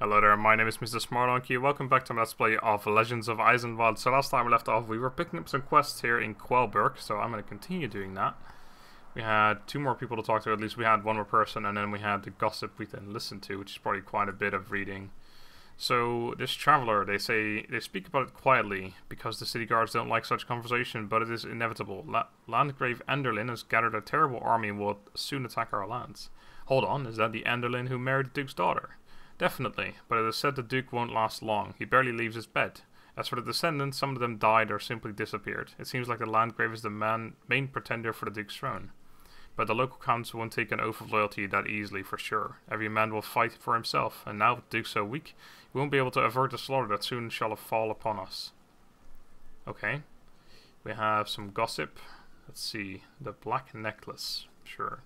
Hello there, my name is Mr. Smardonkey. Welcome back to my Let's Play of Legends of Eisenwald. So last time we left off, we were picking up some quests here in Qualberg, so I'm going to continue doing that. We had two more people to talk to, at least we had one more person, and then we had the gossip we then listened to, which is probably quite a bit of reading. So this traveler, they say, they speak about it quietly, because the city guards don't like such conversation, but it is inevitable. Landgrave Enderlin has gathered a terrible army and will soon attack our lands. Hold on, is that the Enderlin who married the Duke's daughter? Definitely, but it is said the Duke won't last long. He barely leaves his bed. As for the descendants, some of them died or simply disappeared. It seems like the Landgrave is the main pretender for the Duke's throne. But the local counts won't take an oath of loyalty that easily, for sure. Every man will fight for himself, and now with the Duke so weak, he won't be able to avert the slaughter that soon shall fall upon us. Okay. We have some gossip. Let's see. The Black Necklace. Sure.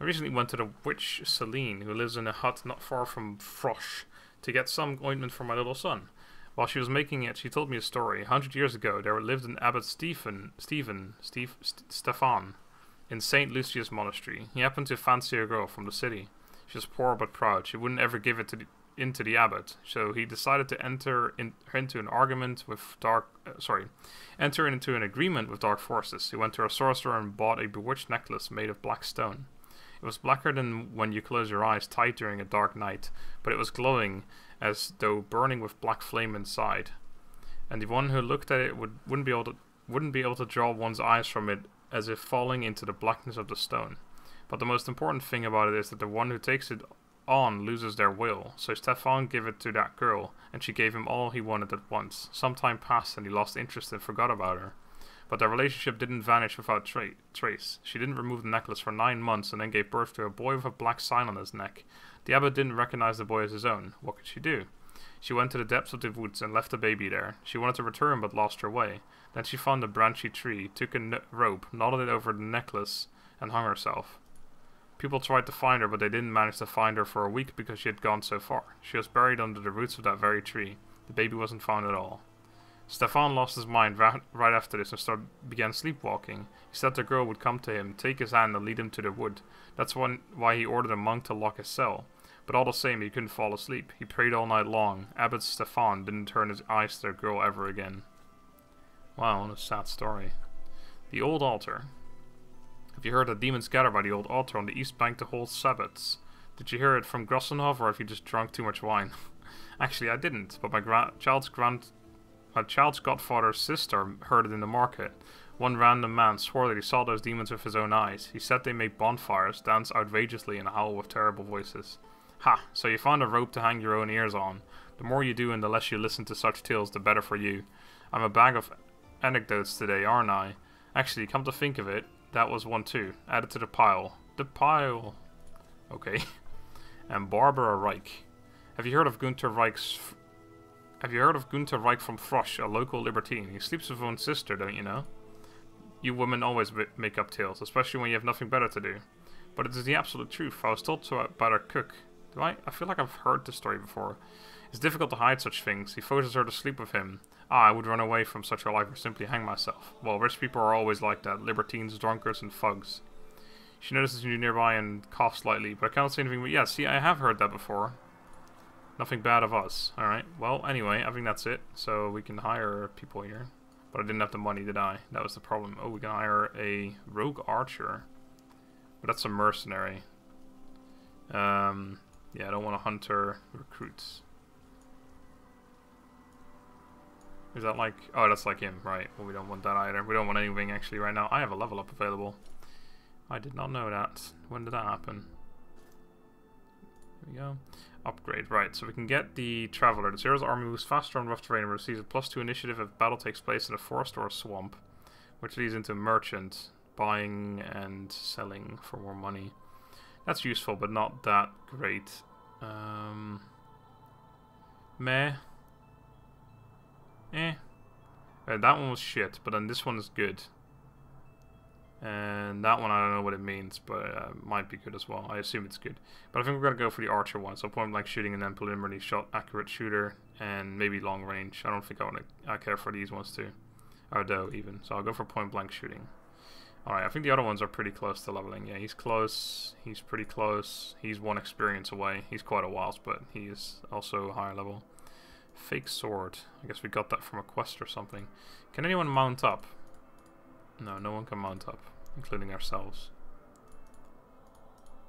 I recently went to the witch Celine, who lives in a hut not far from Frosch, to get some ointment for my little son. While she was making it, she told me a story. 100 years ago, there lived an abbot Stefan, in St. Lucia's monastery. He happened to fancy a girl from the city. She was poor but proud. She wouldn't ever give it into the abbot, so he decided to enter into an agreement with dark forces. He went to a sorcerer and bought a bewitched necklace made of black stone. It was blacker than when you close your eyes tight during a dark night, but it was glowing, as though burning with black flame inside. And the one who looked at it wouldn't be able to draw one's eyes from it, as if falling into the blackness of the stone. But the most important thing about it is that the one who takes it on loses their will. So Stefan gave it to that girl, and she gave him all he wanted at once. Some time passed, and he lost interest and forgot about her. But their relationship didn't vanish without trace. She didn't remove the necklace for 9 months and then gave birth to a boy with a black sign on his neck. The abbot didn't recognize the boy as his own. What could she do? She went to the depths of the woods and left the baby there. She wanted to return but lost her way. Then she found a branchy tree, took a rope, knotted it over the necklace, and hung herself. People tried to find her, but they didn't manage to find her for a week because she had gone so far. She was buried under the roots of that very tree. The baby wasn't found at all. Stefan lost his mind right after this and began sleepwalking. He said the girl would come to him, take his hand and lead him to the wood. That's why he ordered a monk to lock his cell. But all the same, he couldn't fall asleep. He prayed all night long. Abbot Stefan didn't turn his eyes to the girl ever again. Wow, what a sad story. The Old Altar. Have you heard that demons gather by the Old Altar on the East Bank to hold Sabbats? Did you hear it from Grossenhof, or have you just drunk too much wine? Actually, I didn't, but my child's godfather's sister heard it in the market. One random man swore that he saw those demons with his own eyes. He said they made bonfires, dance outrageously, and howl with terrible voices. Ha! So you found a rope to hang your own ears on. The more you do and the less you listen to such tales, the better for you. I'm a bag of anecdotes today, aren't I? Actually, come to think of it, that was one too. Add it to the pile. The pile! Okay. And Barbara Reich. Have you heard of Gunther Reich from Frosch, a local libertine? He sleeps with his own sister, don't you know? You women always make up tales, especially when you have nothing better to do. But it is the absolute truth. I was told so about our cook. I feel like I've heard this story before. It's difficult to hide such things. He forces her to sleep with him. I would run away from such a life or simply hang myself. Well, rich people are always like that. Libertines, drunkards, and thugs. She notices you nearby and coughs slightly, but I cannot say anything. But yeah, see, I have heard that before. Nothing bad of us. Alright, well, anyway, I think that's it. So we can hire people here. But I didn't have the money, did I? That was the problem. Oh, we can hire a rogue archer. But that's a mercenary. Yeah, I don't want a hunter. Recruits. Is that like... Oh, that's like him, right. Well, we don't want that either. We don't want anything, actually, right now. I have a level up available. I did not know that. When did that happen? There we go. Upgrade, right, so we can get the Traveler. The Zero's army moves faster on rough terrain and receives a +2 initiative if battle takes place in a forest or a swamp, which leads into merchant, buying and selling for more money. That's useful, but not that great. Meh. Eh. That one was shit, but then this one is good. And that one, I don't know what it means, but might be good as well. I assume it's good. But I think we're going to go for the archer one. So point blank shooting and then preliminary shot, accurate shooter, and maybe long range. I don't think I care for these ones too. Or though, even. So I'll go for point blank shooting. Alright, I think the other ones are pretty close to leveling. Yeah, he's close. He's pretty close. He's one experience away. He's quite a whilst, but he is also higher level. Fake sword. I guess we got that from a quest or something. Can anyone mount up? No, no one can mount up, including ourselves.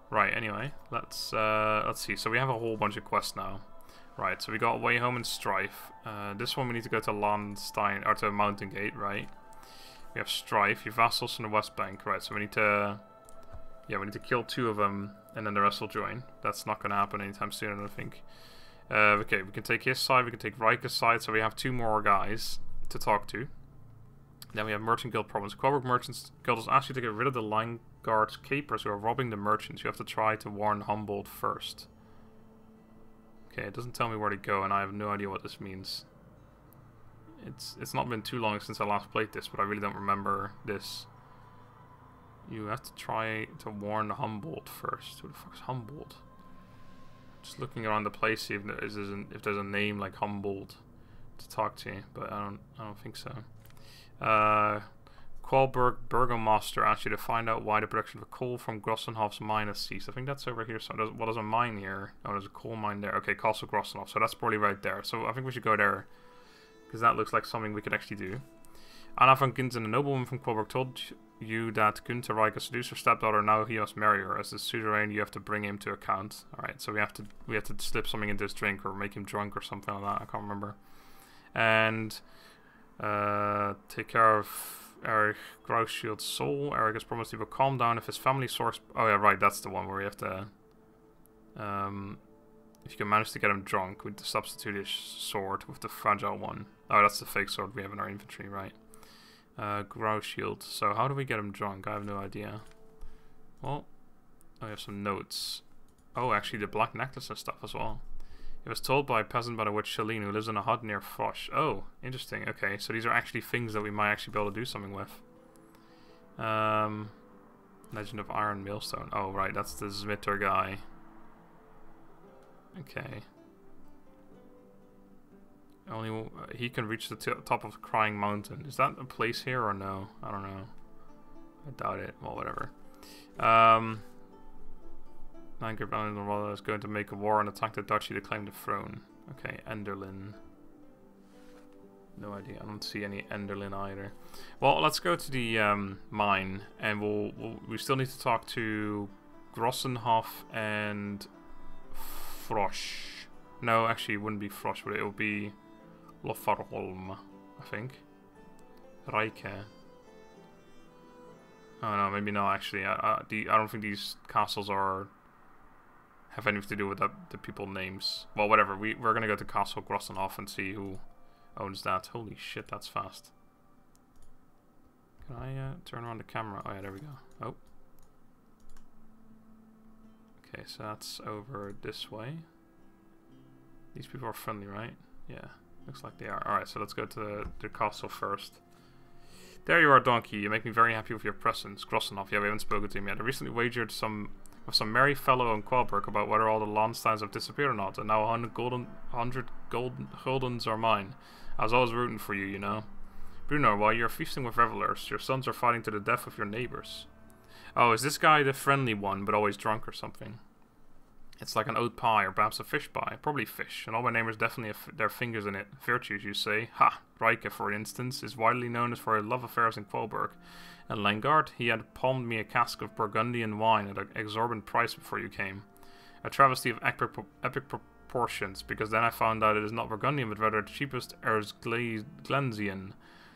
Right, anyway, let's see. So we have a whole bunch of quests now. Right, so we got Way Home and Strife. This one we need to go to Landstein, or to Mountain Gate, right? We have Strife, your vassals in the West Bank. Right, so we need to... yeah, we need to kill two of them, and then the rest will join. That's not going to happen anytime soon, I don't think. Okay, we can take his side, we can take Riker's side, so we have two more guys to talk to. Then we have Merchant Guild problems. Qualberg Merchants Guild has asked you to get rid of the Langard's capers who are robbing the merchants. You have to try to warn Humboldt first. Okay, it doesn't tell me where to go, and I have no idea what this means. It's not been too long since I last played this, but I really don't remember this. You have to try to warn Humboldt first. Who the fuck's Humboldt? Just looking around the place, see if there's a name like Humboldt to talk to, but I don't think so. Qualberg Burgomaster asked you to find out why the production of coal from Grossenhof's mine has ceased. I think that's over here. So what is a mine here? Oh, there's a coal mine there. Okay, Castle Grossenhof. So that's probably right there. So I think we should go there, because that looks like something we could actually do. Anna van Ginten, a noblewoman from Qualberg, told you that Gunther Reich seduced her stepdaughter. Now he must marry her. As the suzerain, you have to bring him to account. All right, so we have to slip something into his drink or make him drunk or something like that. I can't remember. And take care of Eric Grauschild's soul. Eric has promised he will calm down if his family source... oh yeah, right, that's the one where we have to... if you can manage to get him drunk, we have to substitute his sword with the fragile one. Oh, that's the fake sword we have in our inventory, right. Grauschild. So how do we get him drunk? I have no idea. Well, I have some notes. Oh, actually the black necklace and stuff as well. It was told by a peasant by the witch Celine, who lives in a hut near Frosch. Oh, interesting. Okay, so these are actually things that we might actually be able to do something with. Legend of Iron Mailstone. Oh, right, that's the Zmitter guy. Okay. Only he can reach the top of Crying Mountain. Is that a place here or no? I don't know. I doubt it. Well, whatever. Landgrave Enderlin is going to make a war and attack the duchy to claim the throne. Okay, Enderlin. No idea. I don't see any Enderlin either. Well, let's go to the mine, and we still need to talk to Grossenhof and Frosch. No, actually, it wouldn't be Frosch, but it would be Lofarholm, I think. Raike. Oh no, maybe not. Actually, I don't think these castles have anything to do with the people names. Well, whatever. We're gonna go to Castle Grossenhof and see who owns that. Holy shit, that's fast. Can I turn around the camera? Oh yeah, there we go. Oh. Okay, so that's over this way. These people are friendly, right? Yeah, looks like they are. All right, so let's go to the castle first. There you are, donkey. You make me very happy with your presence, Grossenhof. Yeah, we haven't spoken to him yet. I recently wagered with some merry fellow in Qualberg about whether all the Landsteins have disappeared or not, and now 100 goldens are mine. I was always rooting for you, you know. Bruno, while you're feasting with revelers, your sons are fighting to the death with your neighbors. Oh, is this guy the friendly one, but always drunk or something? It's like an oat pie, or perhaps a fish pie. Probably fish, and all my neighbors definitely have their fingers in it. Virtues, you say? Ha! Riker, for instance, is widely known as for her love affairs in Qualberg. And Langard, he had palmed me a cask of Burgundian wine at an exorbitant price before you came. A travesty of epic proportions, because then I found out it is not Burgundian, but rather the cheapest Arrowsglansian.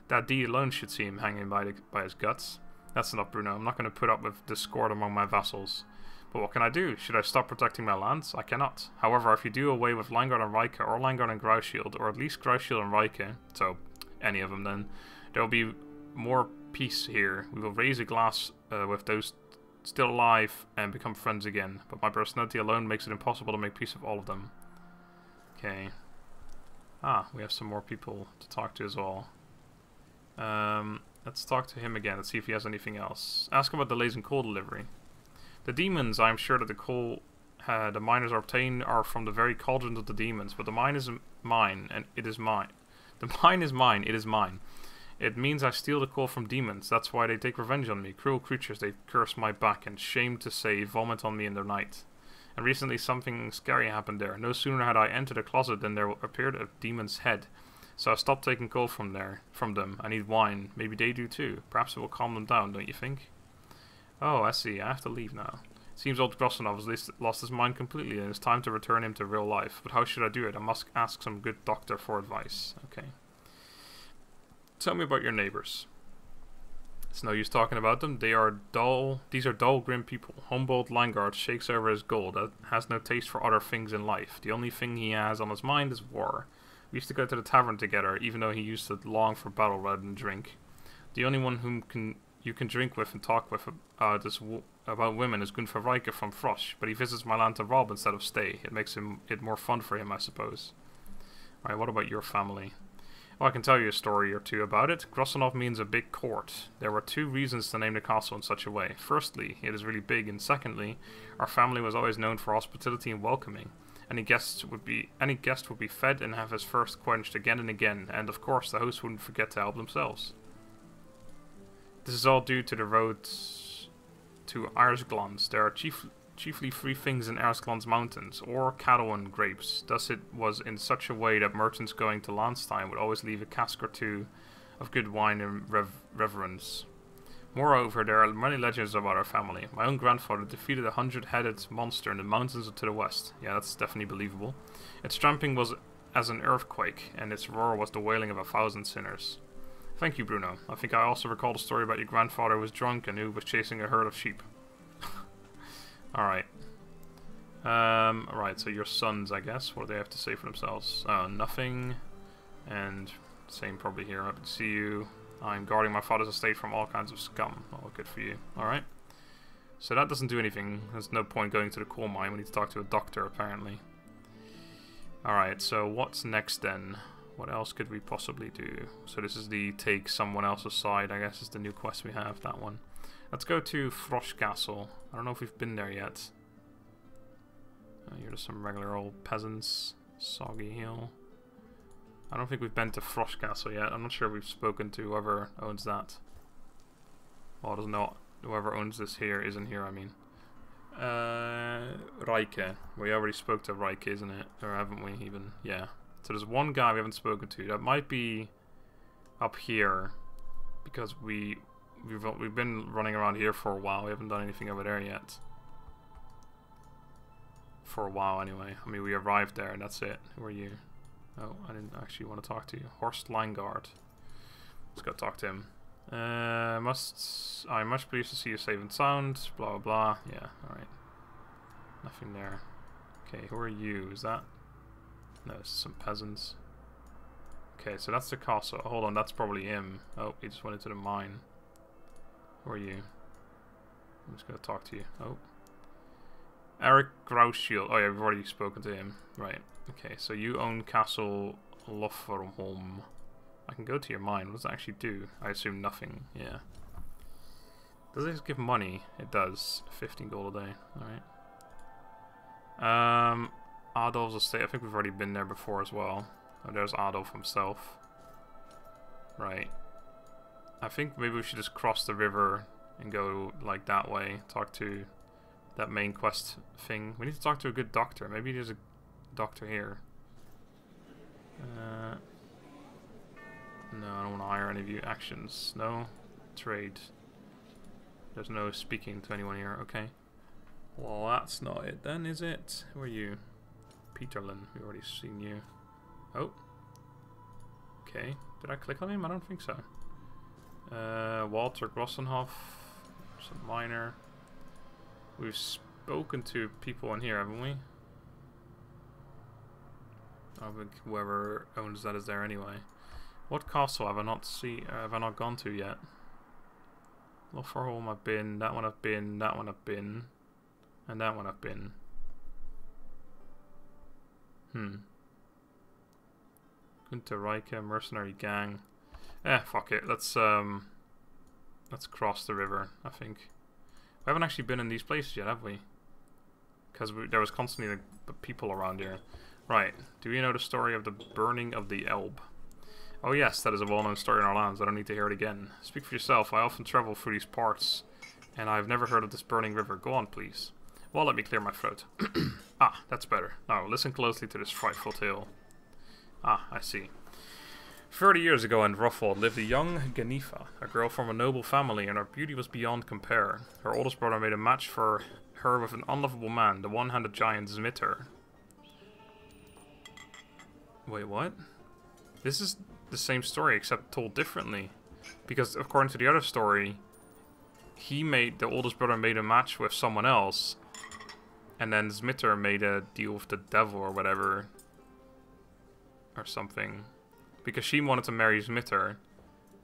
That deed alone should see him hanging by his guts. That's enough, Bruno. I'm not going to put up with discord among my vassals. But what can I do? Should I stop protecting my lands? I cannot. However, if you do away with Langard and Riker, or Langard and Grauschild, or at least Grauschild and Riker, so any of them then, there will be more peace here. We will raise a glass with those still alive and become friends again. But my personality alone makes it impossible to make peace with all of them. Okay. Ah, we have some more people to talk to as well. Let's talk to him again. Let's see if he has anything else. Ask him about delays in coal delivery. The demons, I am sure that the coal the miners are obtained are from the very cauldrons of the demons, but the mine is mine, and it is mine. The mine is mine, it is mine. It means I steal the coal from demons. That's why they take revenge on me. Cruel creatures, they curse my back and, shame to say, vomit on me in the night. And recently something scary happened there. No sooner had I entered a closet than there appeared a demon's head. So I stopped taking coal from them. I need wine. Maybe they do too. Perhaps it will calm them down, don't you think? Oh, I see. I have to leave now. Seems old Grossenhof has lost his mind completely and it's time to return him to real life. But how should I do it? I must ask some good doctor for advice. Okay. Tell me about your neighbors. It's no use talking about them. They are dull. These are dull, grim people. Humboldt Langard shakes over his gold. Has no taste for other things in life. The only thing he has on his mind is war. We used to go to the tavern together, even though he used to long for battle rather than drink. The only one whom you can drink with and talk with about women is Gunther Reich from Frosch, but he visits my land to rob instead of stay. It makes it more fun for him, I suppose. Alright, what about your family? Well, I can tell you a story or two about it. Grossenhof means a big court. There were two reasons to name the castle in such a way. Firstly, it is really big, and secondly, our family was always known for hospitality and welcoming. Any guest would be fed and have his thirst quenched again and again, and of course the hosts wouldn't forget to help themselves. This is all due to the roads to Arrowsglans. There are chiefly three things in Arrowsglans mountains, ore, cattle and grapes. Thus it was in such a way that merchants going to Landstein would always leave a cask or two of good wine in reverence. Moreover, there are many legends about our family. My own grandfather defeated a 100-headed monster in the mountains to the west. Yeah, that's definitely believable. Its tramping was as an earthquake, and its roar was the wailing of 1,000 sinners. Thank you, Bruno. I think I also recall the story about your grandfather who was drunk and who was chasing a herd of sheep. Alright. Alright, so your sons, I guess. What do they have to say for themselves? Oh, nothing. And same probably here. Happy to see you. I'm guarding my father's estate from all kinds of scum. Oh, good for you. Alright. So that doesn't do anything. There's no point going to the coal mine. We need to talk to a doctor, apparently. Alright, so what's next then? What else could we possibly do? So this is the take someone else's side, I guess, is the new quest we have, that one. Let's go to Frosch Castle. I don't know if we've been there yet. You're just some regular old peasants. Soggy Hill. I don't think we've been to Frosch Castle yet. I'm not sure we've spoken to whoever owns that. Well, doesn't know whoever owns this here isn't here, I mean. Raike. We already spoke to Raike, isn't it? Or haven't we even? Yeah. So there's one guy we haven't spoken to. That might be up here. Because we've been running around here for a while. We haven't done anything over there yet. For a while, anyway. I mean, we arrived there and that's it. Who are you? Oh, I didn't actually want to talk to you. Horst Langard. Let's go talk to him. I'm much pleased to see you safe and sound. Blah, blah, blah. Yeah, alright. Nothing there. Okay, who are you? Is that... No, it's some peasants. Okay, so that's the castle. Hold on, that's probably him. Oh, he just went into the mine. Who are you? I'm just going to talk to you. Oh. Eric Grauschild. Oh yeah, we've already spoken to him. Right. Okay, so you own Castle Lofarholm. I can go to your mine. What does it actually do? I assume nothing. Yeah. Does it give money? It does. 15 gold a day. Alright. Adolf's estate. I think we've already been there before as well. Oh, there's Adolf himself. Right. I think maybe we should just cross the river and go like that way. Talk to that main quest thing. We need to talk to a good doctor. Maybe there's a doctor here. No, I don't want to hire any of you. Actions. No. Trade. There's no speaking to anyone here. Okay. Well, that's not it then, is it? Who are you? Peterlin. We've already seen you. Oh. Okay. Did I click on him? I don't think so. Walter Grossenhof. Some minor. We've spoken to people in here, haven't we? I think whoever owns that is there anyway. What castle have I not gone to yet? Lofarholm I've been, that one I've been, that one I've been, and that one I've been. Gunther Reich, mercenary gang. Eh, fuck it. Let's cross the river, I think. We haven't actually been in these places yet, have we? Because there was constantly the people around here. Right. Do you know the story of the burning of the Elbe? Oh yes, that is a well-known story in our lands. I don't need to hear it again. Speak for yourself. I often travel through these parts, and I have never heard of this burning river. Go on, please. Well, let me clear my throat. Ah, that's better. Now, listen closely to this frightful tale. Ah, I see. 30 years ago in Rothwald lived a young Ganifa, a girl from a noble family, and her beauty was beyond compare. Her oldest brother made a match for her with an unlovable man, the one-handed giant Zmitter. Wait, what? This is the same story, except told differently. Because, according to the other story, the oldest brother made a match with someone else, and then Zmitter made a deal with the devil or whatever. Or something. Because she wanted to marry Zmitter,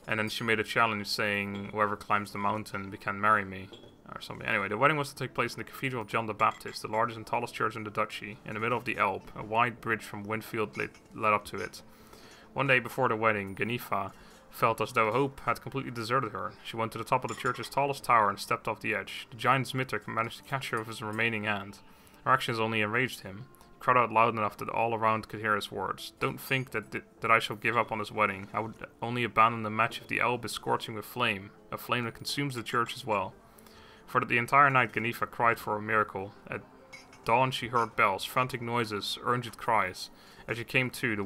and then she made a challenge saying, whoever climbs the mountain can marry me, or something. Anyway, the wedding was to take place in the Cathedral of John the Baptist, the largest and tallest church in the duchy, in the middle of the Elbe. A wide bridge from Winfield led up to it. One day before the wedding, Ganifa felt as though hope had completely deserted her. She went to the top of the church's tallest tower and stepped off the edge. The giant Zmitter managed to catch her with his remaining hand. Her actions only enraged him. Cried out loud enough that all around could hear his words. Don't think that I shall give up on this wedding. I would only abandon the match if the Elbe is scorching with flame, a flame that consumes the church as well. For the entire night Ganifa cried for a miracle. At dawn she heard bells, frantic noises, urgent cries. As she came to the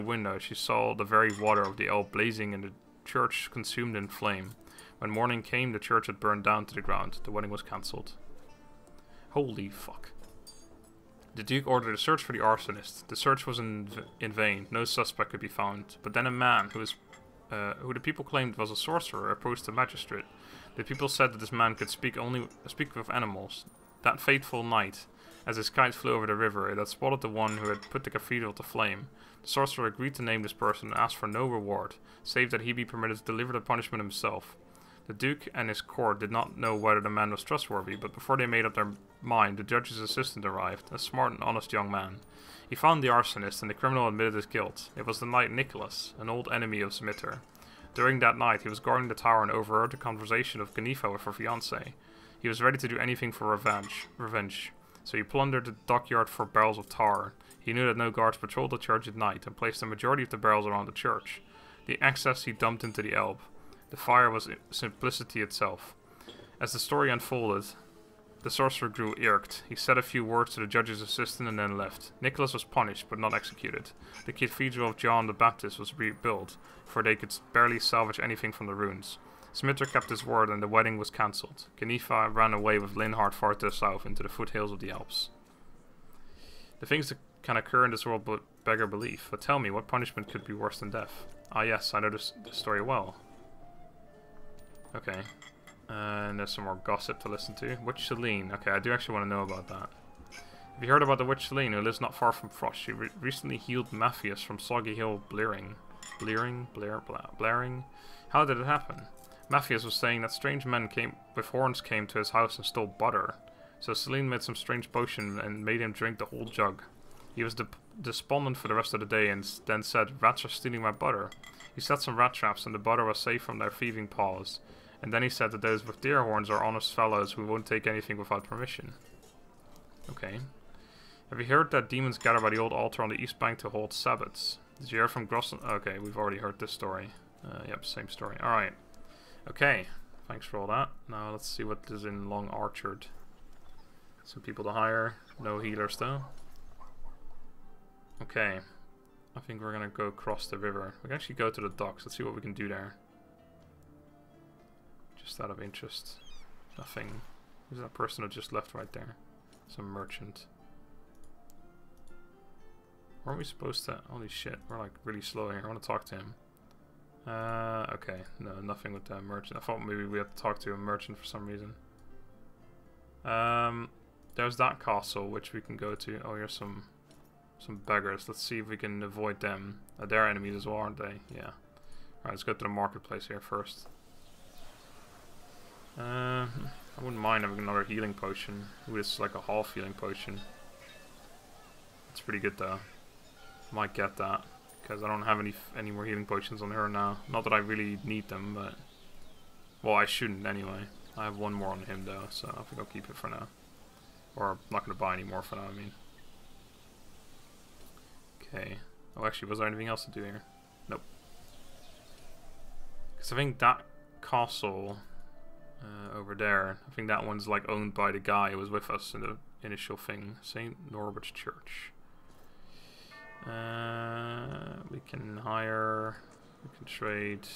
window, she saw the very water of the Elbe blazing and the church consumed in flame. When morning came, the church had burned down to the ground. The wedding was cancelled. Holy fuck. The Duke ordered a search for the arsonist. The search was in vain. No suspect could be found. But then a man, who the people claimed was a sorcerer, approached the magistrate. The people said that this man could speak with animals. That fateful night, as his kite flew over the river, it had spotted the one who had put the cathedral to flame. The sorcerer agreed to name this person and asked for no reward, save that he be permitted to deliver the punishment himself. The Duke and his court did not know whether the man was trustworthy, but before they made up their mind, the judge's assistant arrived, a smart and honest young man. He found the arsonist, and the criminal admitted his guilt. It was the knight Nicholas, an old enemy of Zmitter. During that night, he was guarding the tower and overheard the conversation of Ganifa with her fiancé. He was ready to do anything for revenge, so he plundered the dockyard for barrels of tar. He knew that no guards patrolled the church at night, and placed the majority of the barrels around the church. The excess he dumped into the Elbe. The fire was simplicity itself. As the story unfolded, the sorcerer grew irked. He said a few words to the judge's assistant and then left. Nicholas was punished, but not executed. The Cathedral of John the Baptist was rebuilt, for they could barely salvage anything from the ruins. Zmitter kept his word and the wedding was cancelled. Ganifa ran away with Linhart far to the south, into the foothills of the Alps. The things that can occur in this world beggar belief, but tell me, what punishment could be worse than death? Ah yes, I know this story well. Okay, and there's some more gossip to listen to. Witch Celine. Okay, I do actually want to know about that. Have you heard about the witch Celine, who lives not far from Frosch? She recently healed Matthias from Soggy Hill blaring. How did it happen? Matthias was saying that strange men with horns came to his house and stole butter. So Celine made some strange potion and made him drink the whole jug. He was despondent for the rest of the day and then said, "Rats are stealing my butter." He set some rat traps and the butter was safe from their thieving paws. And then he said that those with deer horns are honest fellows who won't take anything without permission. Okay. Have you heard that demons gather by the old altar on the east bank to hold Sabbaths? Did you hear from Grossenhof? Okay, we've already heard this story. Yep, same story. Alright. Okay. Thanks for all that. Now let's see what is in Long Orchard. Some people to hire. No healers though. Okay. I think we're gonna go across the river. We can actually go to the docks. Let's see what we can do there. Just out of interest. Nothing. Who's that person who just left right there? Some merchant. Aren't we supposed to... Holy shit, we're like really slow here. I want to talk to him. Okay. No, nothing with that merchant. I thought maybe we had to talk to a merchant for some reason. There's that castle which we can go to. Oh, here's some beggars. Let's see if we can avoid them. They're enemies as well, aren't they? Yeah. Alright, let's go to the marketplace here first. I wouldn't mind having another healing potion. Ooh, this is like a half healing potion. It's pretty good though. Might get that. Because I don't have any more healing potions on her now. Not that I really need them, but... Well, I shouldn't anyway. I have one more on him though, so I think I'll keep it for now. Or I'm not going to buy any more for now, I mean. Okay. Oh, actually, was there anything else to do here? Nope. 'Cause I think that castle over there, I think that one's like owned by the guy who was with us in the initial thing, St. Norbert's Church. We can hire, we can trade,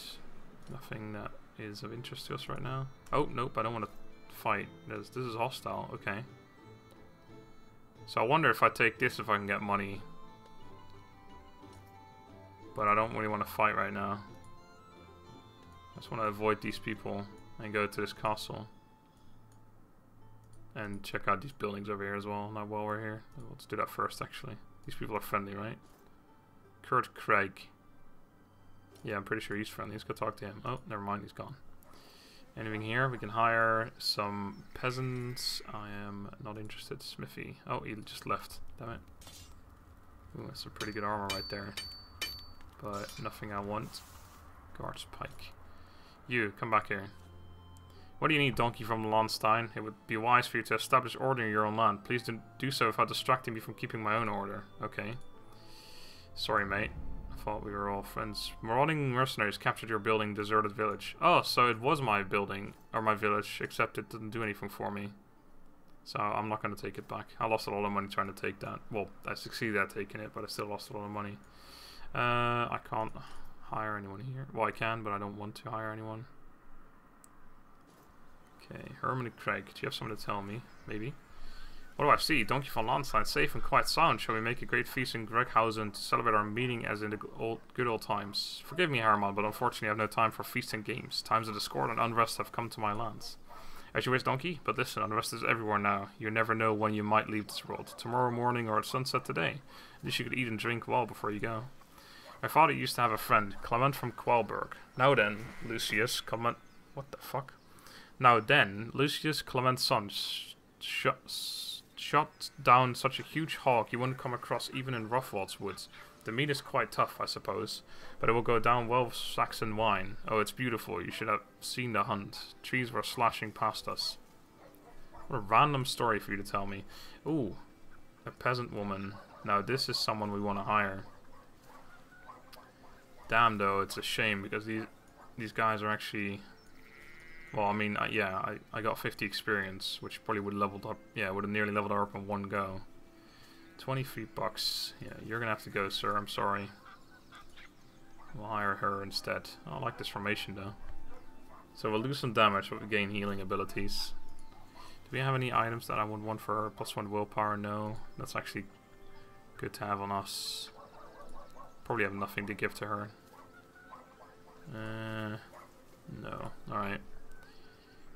nothing that is of interest to us right now. Oh, nope, I don't want to fight. This is hostile, okay. So I wonder if I take this, if I can get money. But I don't really want to fight right now. I just want to avoid these people and go to this castle. And check out these buildings over here as well, not while we're here. Let's do that first, actually. These people are friendly, right? Kurt Craig. Yeah, I'm pretty sure he's friendly. Let's go talk to him. Oh, never mind, he's gone. Anything here? We can hire some peasants. I am not interested. Smithy. Oh, he just left. Damn it. Ooh, that's some pretty good armor right there. But nothing I want. Guards pike. You, come back here. What do you need, donkey from Landstein? It would be wise for you to establish order in your own land. Please don't do so without distracting me from keeping my own order. Okay. Sorry, mate. I thought we were all friends. Marauding mercenaries captured your building, deserted village. Oh, so it was my building, or my village, except it didn't do anything for me. So I'm not going to take it back. I lost a lot of money trying to take that. Well, I succeeded at taking it, but I still lost a lot of money. I can't hire anyone here. Well, I can, but I don't want to hire anyone. Okay, Herman and Craig, do you have something to tell me? Maybe. What do I see? Donkey von Landstein, safe and quite sound. Shall we make a great feast in Greghausen to celebrate our meeting as in the good old times? Forgive me, Herman, but unfortunately I have no time for feasts and games. Times of discord and unrest have come to my lands. As you wish, Donkey, but listen, unrest is everywhere now. You never know when you might leave this world. Tomorrow morning or at sunset today. At least you could eat and drink well before you go. My father used to have a friend, Clement from Qualberg. Now then, Lucius, Clement... What the fuck? Now then, Lucius Clement's son shot down such a huge hog you wouldn't come across even in Rothwald's woods. The meat is quite tough, I suppose, but it will go down well with Saxon wine. Oh, it's beautiful. You should have seen the hunt. Trees were slashing past us. What a random story for you to tell me. Ooh, a peasant woman. Now this is someone we want to hire. Damn, though, it's a shame because these guys are actually... Well, I mean, yeah, I got 50 experience, which probably would have leveled up. Yeah, would have nearly leveled her up in one go. 23 bucks. Yeah, you're gonna have to go, sir. I'm sorry. We'll hire her instead. I like this formation, though. So we'll lose some damage, but we gain healing abilities. Do we have any items that I would want for her? +1 willpower? No. That's actually good to have on us. Probably have nothing to give to her. No. Alright.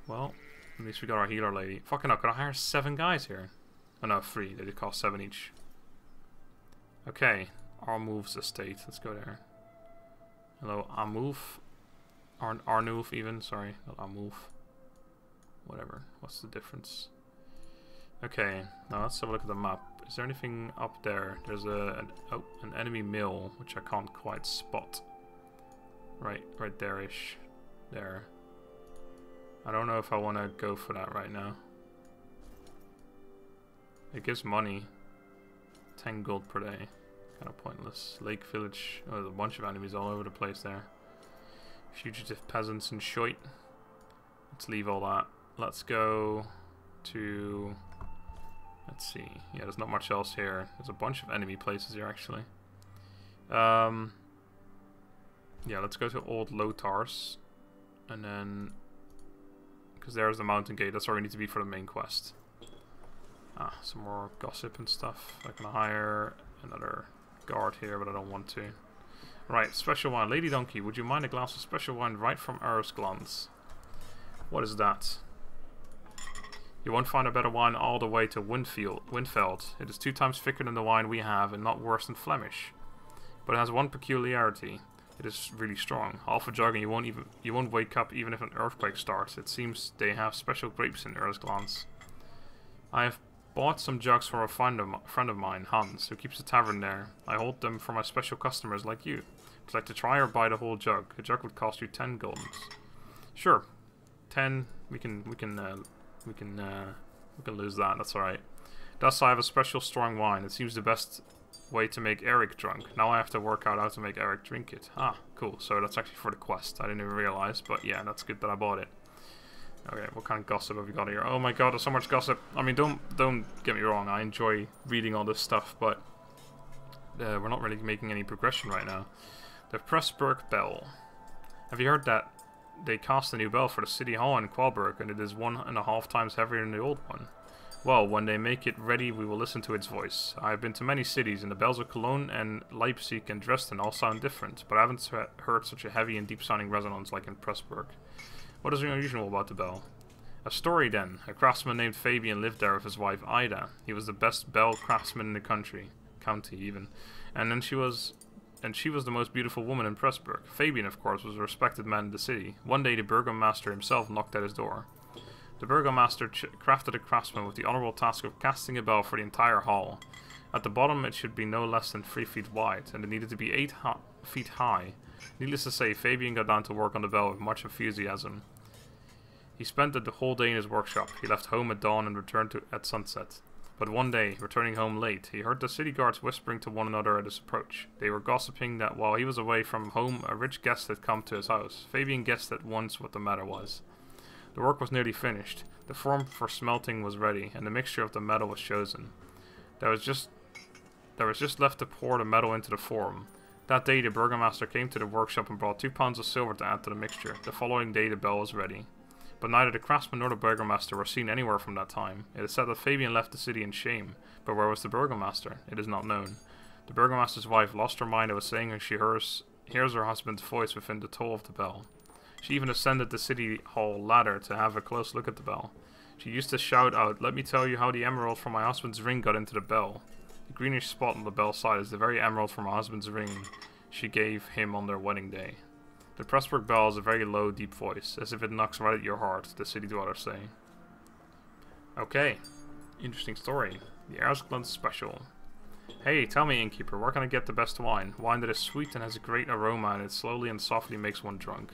Well, at least we got our healer lady. Fucking hell, could I hire 7 guys here? Oh no, 3. They did cost 7 each. Okay, Arnulf's estate. Let's go there. Hello, Arnulf. Arnulf even, sorry. Not Arnulf. Whatever, what's the difference? Okay, now let's have a look at the map. Is there anything up there? There's an enemy mill, which I can't quite spot. Right there-ish. There. I don't know if I want to go for that right now. It gives money. 10 gold per day. Kind of pointless. Lake village. Oh, there's a bunch of enemies all over the place there. Fugitive peasants and Scheut. Let's leave all that. Let's go to... Let's see. Yeah, there's not much else here. There's a bunch of enemy places here, actually. Yeah, let's go to Old Lotars. And then... Because there's the Mountain Gate. That's where we need to be for the main quest. Ah, some more gossip and stuff. I can hire another guard here, but I don't want to. Right, special wine. Lady Donkey, would you mind a glass of special wine right from Arrowsglans? What is that? You won't find a better wine all the way to Windfeld. It is 2 times thicker than the wine we have and not worse than Flemish. But it has one peculiarity. It is really strong. Half a jug and you won't wake up even if an earthquake starts. It seems they have special grapes in Arrowsglans. I have bought some jugs from a friend of mine, Hans, who keeps a tavern there. I hold them for my special customers like you. Would you like to try or buy the whole jug? A jug would cost you 10 goldens. Sure, 10. We can lose that. That's all right. Thus, I have a special strong wine. It seems the best way to make Eric drunk. Now I have to work out how to make Eric drink it. Ah, cool. So that's actually for the quest. I didn't even realize, but yeah, that's good that I bought it. Okay, what kind of gossip have we got here? Oh my god, there's so much gossip. I mean, don't get me wrong. I enjoy reading all this stuff, but we're not really making any progression right now. The Pressburg Bell. Have you heard that? They cast a new bell for the city hall in Qualberg, and it is 1.5 times heavier than the old one. Well, when they make it ready, we will listen to its voice. I have been to many cities, and the bells of Cologne and Leipzig and Dresden all sound different, but I haven't heard such a heavy and deep-sounding resonance like in Pressburg. What is unusual about the bell? A story, then. A craftsman named Fabian lived there with his wife Ida. He was the best bell craftsman in the county even, and then she was the most beautiful woman in Pressburg. Fabian, of course, was a respected man in the city. One day, the burgomaster himself knocked at his door. The burgomaster crafted a craftsman with the honorable task of casting a bell for the entire hall. At the bottom, it should be no less than 3 feet wide, and it needed to be 8 feet high. Needless to say, Fabian got down to work on the bell with much enthusiasm. He spent the whole day in his workshop. He left home at dawn and returned at sunset. But one day, returning home late, he heard the city guards whispering to one another at his approach. They were gossiping that while he was away from home, a rich guest had come to his house. Fabian guessed at once what the matter was. The work was nearly finished, the form for smelting was ready, and the mixture of the metal was chosen. There was just left to pour the metal into the form. That day, the burgomaster came to the workshop and brought 2 pounds of silver to add to the mixture. The following day, the bell was ready. But neither the craftsman nor the burgomaster were seen anywhere from that time. It is said that Fabian left the city in shame, but where was the burgomaster? It is not known. The burgomaster's wife lost her mind at saying when she hears her husband's voice within the toll of the bell. She even ascended the city hall ladder to have a close look at the bell. She used to shout out, "Let me tell you how the emerald from my husband's ring got into the bell." The greenish spot on the bell's side is the very emerald from her husband's ring she gave him on their wedding day. The Pressburg bell is a very low, deep voice, as if it knocks right at your heart, the city dwellers say. Okay, interesting story. The Arrowsglans special. Hey, tell me, innkeeper, where can I get the best wine? Wine that is sweet and has a great aroma, and it slowly and softly makes one drunk.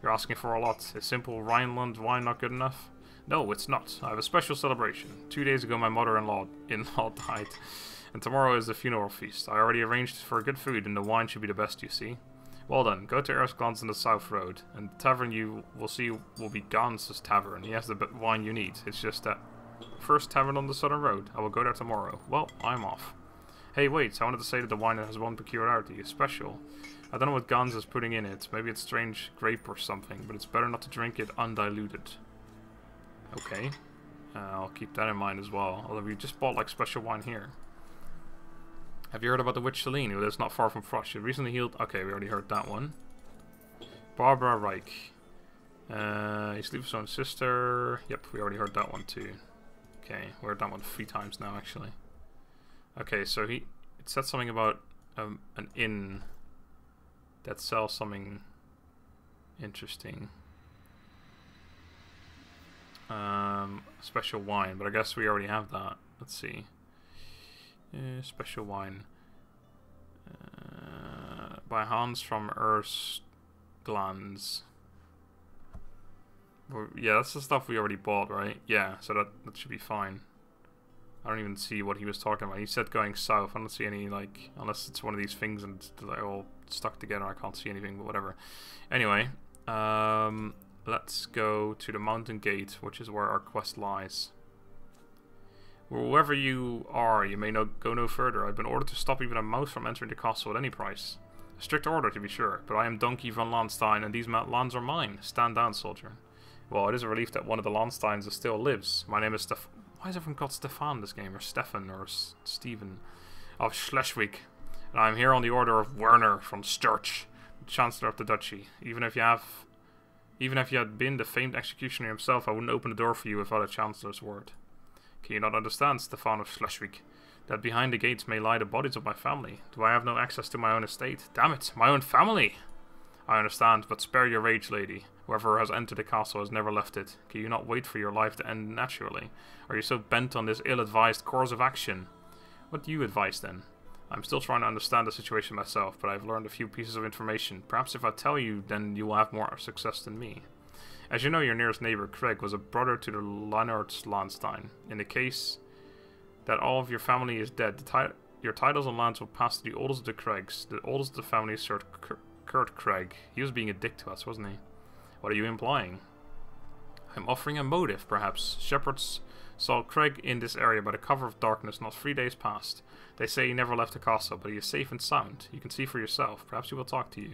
You're asking for a lot. Is simple Rhineland wine not good enough? No, it's not. I have a special celebration. 2 days ago, my mother-in-law died, and tomorrow is the funeral feast. I already arranged for good food, and the wine should be the best, you see. Well done, go to Arrowsglans on the South Road, and the tavern you will see will be Gans' tavern. He has the wine you need. It's just that first tavern on the Southern Road. I will go there tomorrow. Well, I'm off. Hey, wait, I wanted to say that the wine has one peculiarity. It's special. I don't know what Gans is putting in it. Maybe it's strange grape or something, but it's better not to drink it undiluted. Okay. I'll keep that in mind as well, although we just bought, like, special wine here. Have you heard about the witch Celine, who lives not far from Frosch? She recently healed... Okay, we already heard that one. Barbara Reich. He sleeps with his own sister. Yep, we already heard that one too. Okay, we heard that one 3 times now, actually. Okay, so it said something about an inn that sells something interesting. Special wine, but I guess we already have that. Let's see. Special wine by Hans from Arrowsglans. Well, yeah, that's the stuff we already bought, right? Yeah, so that should be fine. I don't even see what he was talking about. He said going south. I don't see any, like, unless it's one of these things and they're all stuck together. I can't see anything, but whatever. Anyway, let's go to the Mountain Gate, which is where our quest lies. Wherever you are, you may go no further. I've been ordered to stop even a mouse from entering the castle at any price. A strict order, to be sure, but I am Donkey von Landstein, and these lands are mine. Stand down, soldier. Well, it is a relief that one of the Landsteins still lives. My name is Why is everyone called Stefan this game, or Stefan, or Stephen? Of Schleswig, and I am here on the order of Werner from Sturch, the Chancellor of the Duchy. Even if you had been the famed executioner himself, I wouldn't open the door for you without a Chancellor's word. Can you not understand, Stefan of Schleswig, that behind the gates may lie the bodies of my family? Do I have no access to my own estate? Damn it, my own family! I understand, but spare your rage, lady. Whoever has entered the castle has never left it. Can you not wait for your life to end naturally? Are you so bent on this ill-advised course of action? What do you advise, then? I'm still trying to understand the situation myself, but I've learned a few pieces of information. Perhaps if I tell you, then you will have more success than me. As you know, your nearest neighbor, Craig, was a brother to the Langard Landstein. In the case that all of your family is dead, the Your titles and lands will pass to the oldest of the Craigs. The oldest of the family is Sir Kurt Craig. He was being a dick to us, wasn't he? What are you implying? I'm offering a motive, perhaps. Shepherds saw Craig in this area by the cover of darkness not 3 days past. They say he never left the castle, but he is safe and sound. You can see for yourself. Perhaps he will talk to you.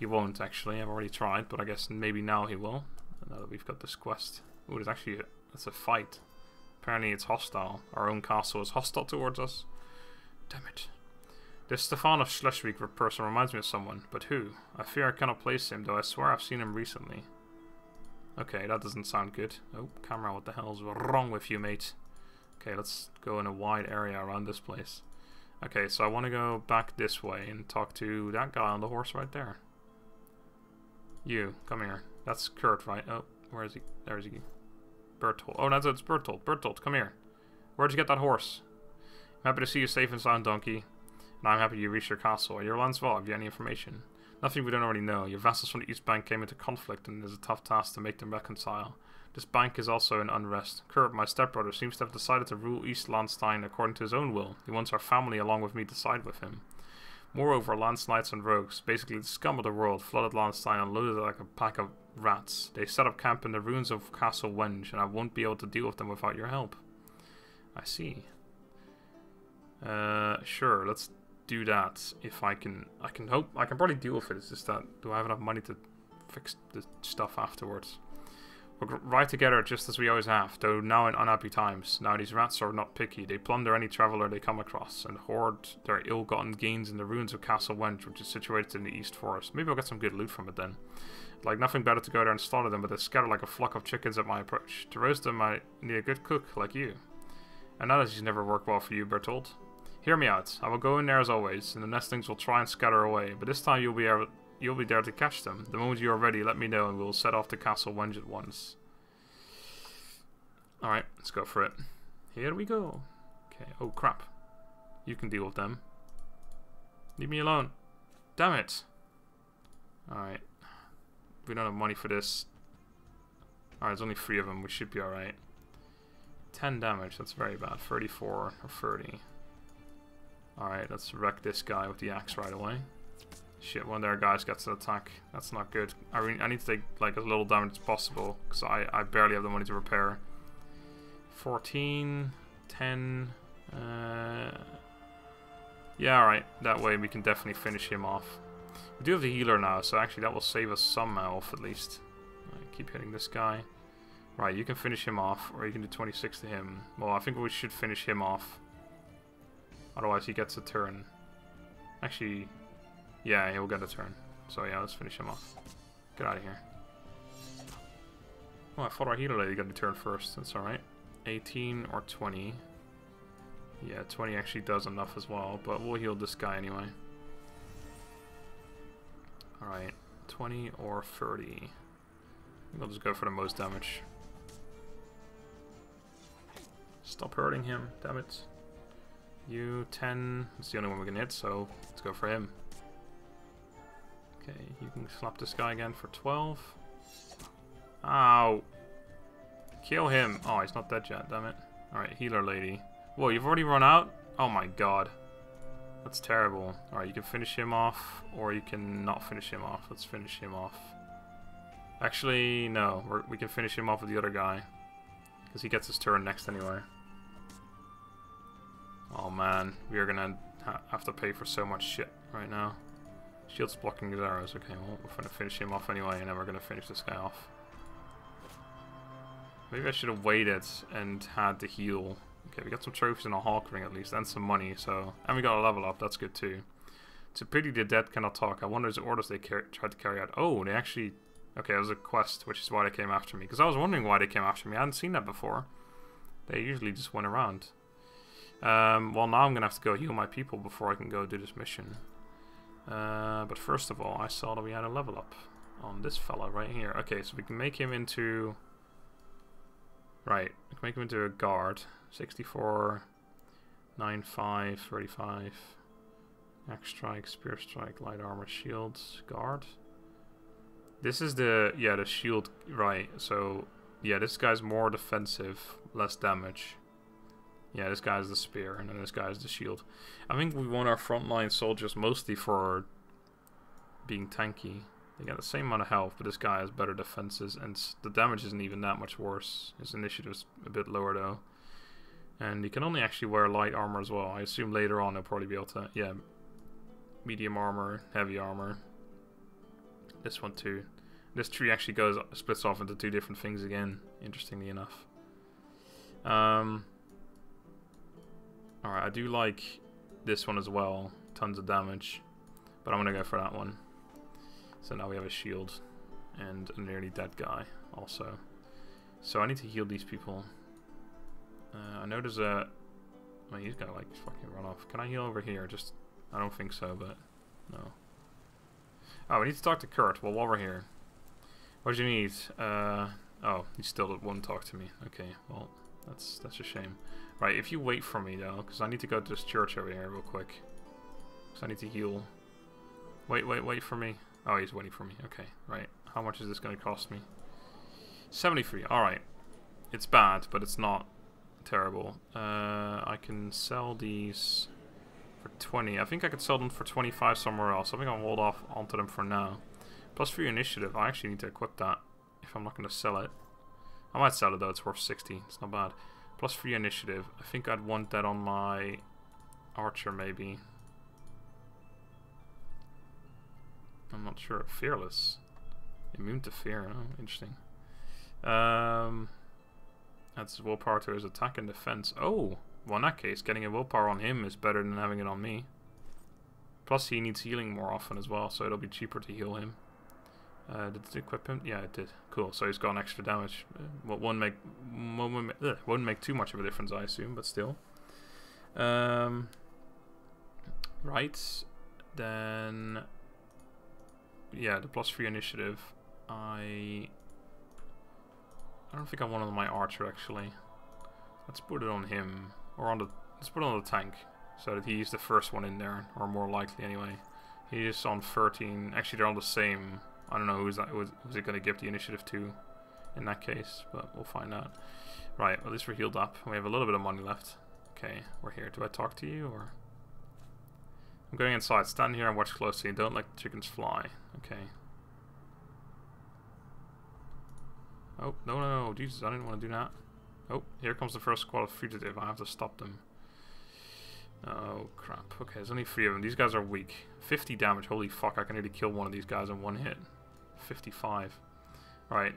He won't, actually. I've already tried, but I guess maybe now he will. Now that we've got this quest. Ooh, there's actually a, that's a fight. Apparently it's hostile. Our own castle is hostile towards us. Damn it. This Stefan of Schleswig person reminds me of someone, but who? I fear I cannot place him, though I swear I've seen him recently. Okay, that doesn't sound good. Oh, camera, what the hell's wrong with you, mate? Okay, let's go in a wide area around this place. Okay, so I want to go back this way and talk to that guy on the horse right there. You, come here. That's Kurt, right? Oh, where is he? There is he. Berthold. Oh, that's it's Berthold. Berthold, come here. Where'd you get that horse? I'm happy to see you safe and sound, donkey. And I'm happy you reached your castle. Your land's vault, have you any information? Nothing we don't already know. Your vassals from the East Bank came into conflict, and it is a tough task to make them reconcile. This bank is also in unrest. Kurt, my stepbrother, seems to have decided to rule East Landstein according to his own will. He wants our family along with me to side with him. Moreover, landslides and rogues, basically the scum of the world, flooded Landstein and loaded like a pack of rats. They set up camp in the ruins of Castle Wenge, and I won't be able to deal with them without your help. I see. Sure, let's do that if I can. I can probably deal with it. It's just that, do I have enough money to fix the stuff afterwards? We're right together just as we always have, though now in unhappy times. Now these rats are not picky. They plunder any traveler they come across and hoard their ill-gotten gains in the ruins of Castle Wenge, which is situated in the East Forest. Maybe I'll get some good loot from it then. I'd like nothing better to go there and slaughter them, but they scatter like a flock of chickens at my approach. To roast them, I need a good cook like you. And that has never worked well for you, Berthold. Hear me out. I will go in there as always, and the nestlings will try and scatter away, but this time you'll be there to catch them. The moment you are ready, let me know, and we'll set off to Castle Wenge at once. Alright, let's go for it. Here we go. Okay, oh crap. You can deal with them. Leave me alone. Damn it. Alright. We don't have money for this. Alright, there's only 3 of them. We should be alright. 10 damage, that's very bad. 34 or 30. Alright, let's wreck this guy with the axe right away. Shit, one of their guys gets an attack. That's not good. I need to take like as little damage as possible, because I barely have the money to repair. 14, 10... yeah, alright. That way we can definitely finish him off. We do have the healer now, so actually that will save us some health at least. Right, keep hitting this guy. Right, you can finish him off, or you can do 26 to him. Well, I think we should finish him off. Otherwise he gets a turn. Actually, yeah, he'll get a turn. So yeah, let's finish him off. Get out of here. Oh, I thought our healer lady got a turn first. That's alright. 18 or 20. Yeah, 20 actually does enough as well, but we'll heal this guy anyway. Alright, 20 or 30. I think I'll just go for the most damage. Stop hurting him, damn it. You, 10. It's the only one we can hit, so let's go for him. Okay, you can slap this guy again for 12. Ow. Kill him. Oh, he's not dead yet, damn it. Alright, healer lady. Whoa, you've already run out? Oh my god. That's terrible. Alright, you can finish him off, or you can not finish him off. Let's finish him off. Actually, no. We can finish him off with the other guy, because he gets his turn next anyway. Oh man, we are gonna have to pay for so much shit right now. Shield's blocking his arrows. Okay, well, we're gonna finish him off anyway, and then we're gonna finish this guy off. Maybe I should have waited and had the heal. Okay, we got some trophies and a hawk ring at least, and some money, so... And we got a level up, that's good too. It's a pity the dead cannot talk. I wonder the orders they tried to carry out. Oh, they actually... Okay, it was a quest, which is why they came after me. Because I was wondering why they came after me. I hadn't seen that before. They usually just went around. Well, now I'm gonna have to go heal my people before I can go do this mission. But first of all, I saw that we had a level up on this fella right here. Okay, so we can make him into... Right, we can make him into a guard. 64, 95, 35, axe strike, spear strike, light armor, shields, guard. This is the... yeah, the shield, right. So, yeah, this guy's more defensive, less damage. Yeah, this guy's the spear, and then this guy's the shield. I think we want our frontline soldiers mostly for being tanky. They got the same amount of health, but this guy has better defenses, and the damage isn't even that much worse. His initiative's a bit lower, though. And he can only actually wear light armor as well. I assume later on they'll probably be able to... Yeah, medium armor, heavy armor. This one, too. This tree actually goes splits off into two different things again, interestingly enough. Alright, I do like this one as well. Tons of damage. But I'm going to go for that one. So now we have a shield. And a nearly dead guy also. So I need to heal these people. I know there's a... Well, he's going to like fucking run off. Can I heal over here? Just... I don't think so, but... No. Oh, we need to talk to Kurt. Well, while we're here. What do you need? Oh, he still won't talk to me. Okay, well... That's a shame. Right, if you wait for me, though, because I need to go to this church over here real quick. Because I need to heal. Wait for me. Oh, he's waiting for me. Okay, right. How much is this going to cost me? 73. Alright. It's bad, but it's not terrible. I can sell these for 20. I think I could sell them for 25 somewhere else. I think I'll hold off onto them for now. Plus for your initiative. I actually need to equip that if I'm not going to sell it. I might sell it though, it's worth 60, it's not bad. Plus free initiative, I think I'd want that on my archer maybe. I'm not sure, fearless. Immune to fear, oh, interesting. That's willpower to his attack and defense. Oh, well in that case, getting a willpower on him is better than having it on me. Plus he needs healing more often as well, so it'll be cheaper to heal him. Did it equip him? Yeah, it did. Cool, so he's got an extra damage. Well, won't make too much of a difference, I assume, but still. Right, then... Yeah, the plus 3 initiative. I don't think I want it on my archer, actually. Let's put it on him. Or on the... Let's put it on the tank, so that he's the first one in there, or more likely, anyway. He is on 13. Actually, they're all the same... I don't know who's it going to give the initiative to in that case, but we'll find out. Right, at least we're healed up. We have a little bit of money left. Okay, we're here. Do I talk to you, or...? I'm going inside. Stand here and watch closely. Don't let the chickens fly. Okay. Oh, no. Jesus, I didn't want to do that. Oh, here comes the first squad of fugitives. I have to stop them. Oh, crap. Okay, there's only 3 of them. These guys are weak. 50 damage. Holy fuck, I can nearly kill one of these guys in one hit. 55. Alright,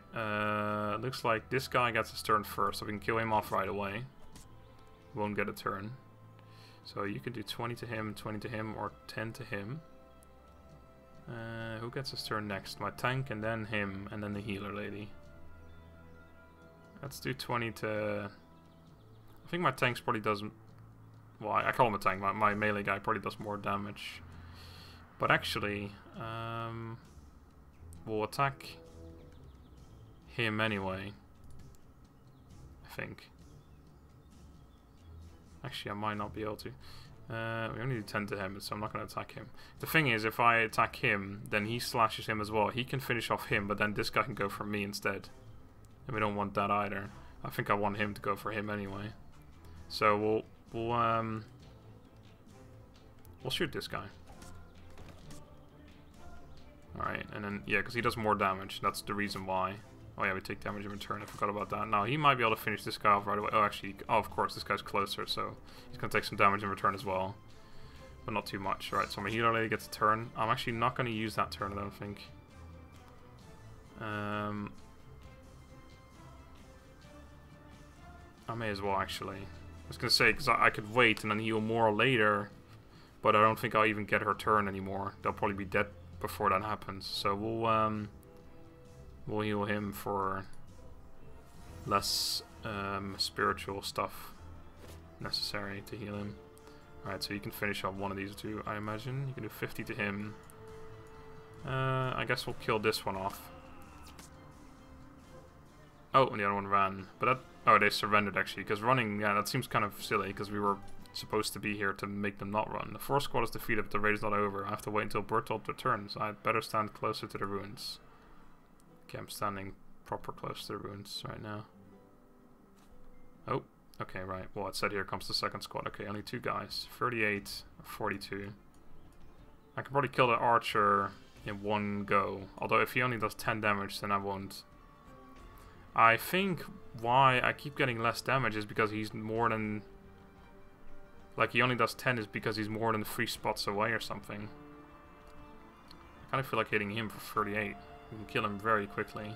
looks like this guy gets his turn first, so we can kill him off right away. Won't get a turn. So you can do 20 to him, 20 to him, or 10 to him. Who gets his turn next? My tank, and then him, and then the healer lady. Let's do 20 to... I think my tank probably doesn't... Well, I call him a tank. My melee guy probably does more damage. But actually, we'll attack him anyway, I think. Actually, I might not be able to. We only do 10 to him, so I'm not going to attack him. The thing is, if I attack him, then he slashes him as well. He can finish off him, but then this guy can go for me instead. And we don't want that either. I think I want him to go for him anyway. So we'll shoot this guy. Alright, and then, yeah, because he does more damage. That's the reason why. Oh, yeah, we take damage in return. I forgot about that. Now, he might be able to finish this guy off right away. Oh, actually, oh, of course, this guy's closer, so he's going to take some damage in return as well. But not too much. Alright, so my healer lady gets a turn. I'm actually not going to use that turn, I don't think. I may as well, actually. I was going to say, because I could wait and then heal more later, but I don't think I'll even get her turn anymore. They'll probably be dead before that happens. So we'll heal him for less spiritual stuff necessary to heal him. Alright, so you can finish off one of these two, I imagine. You can do 50 to him. I guess we'll kill this one off. Oh, and the other one ran. But that... Oh, they surrendered, actually, because running, yeah, that seems kind of silly, because we were supposed to be here to make them not run. The fourth squad is defeated, but the raid is not over. I have to wait until Berthold returns. I'd better stand closer to the ruins. Okay, I'm standing proper close to the ruins right now. Oh, Okay, right. Well, it said here comes the second squad. Okay, only two guys. 38, 42. I can probably kill the archer in one go. Although if he only does 10 damage, then I won't. I think why I keep getting less damage is because he's more than... Like, he only does 10 is because he's more than 3 spots away or something. I kind of feel like hitting him for 38. We can kill him very quickly.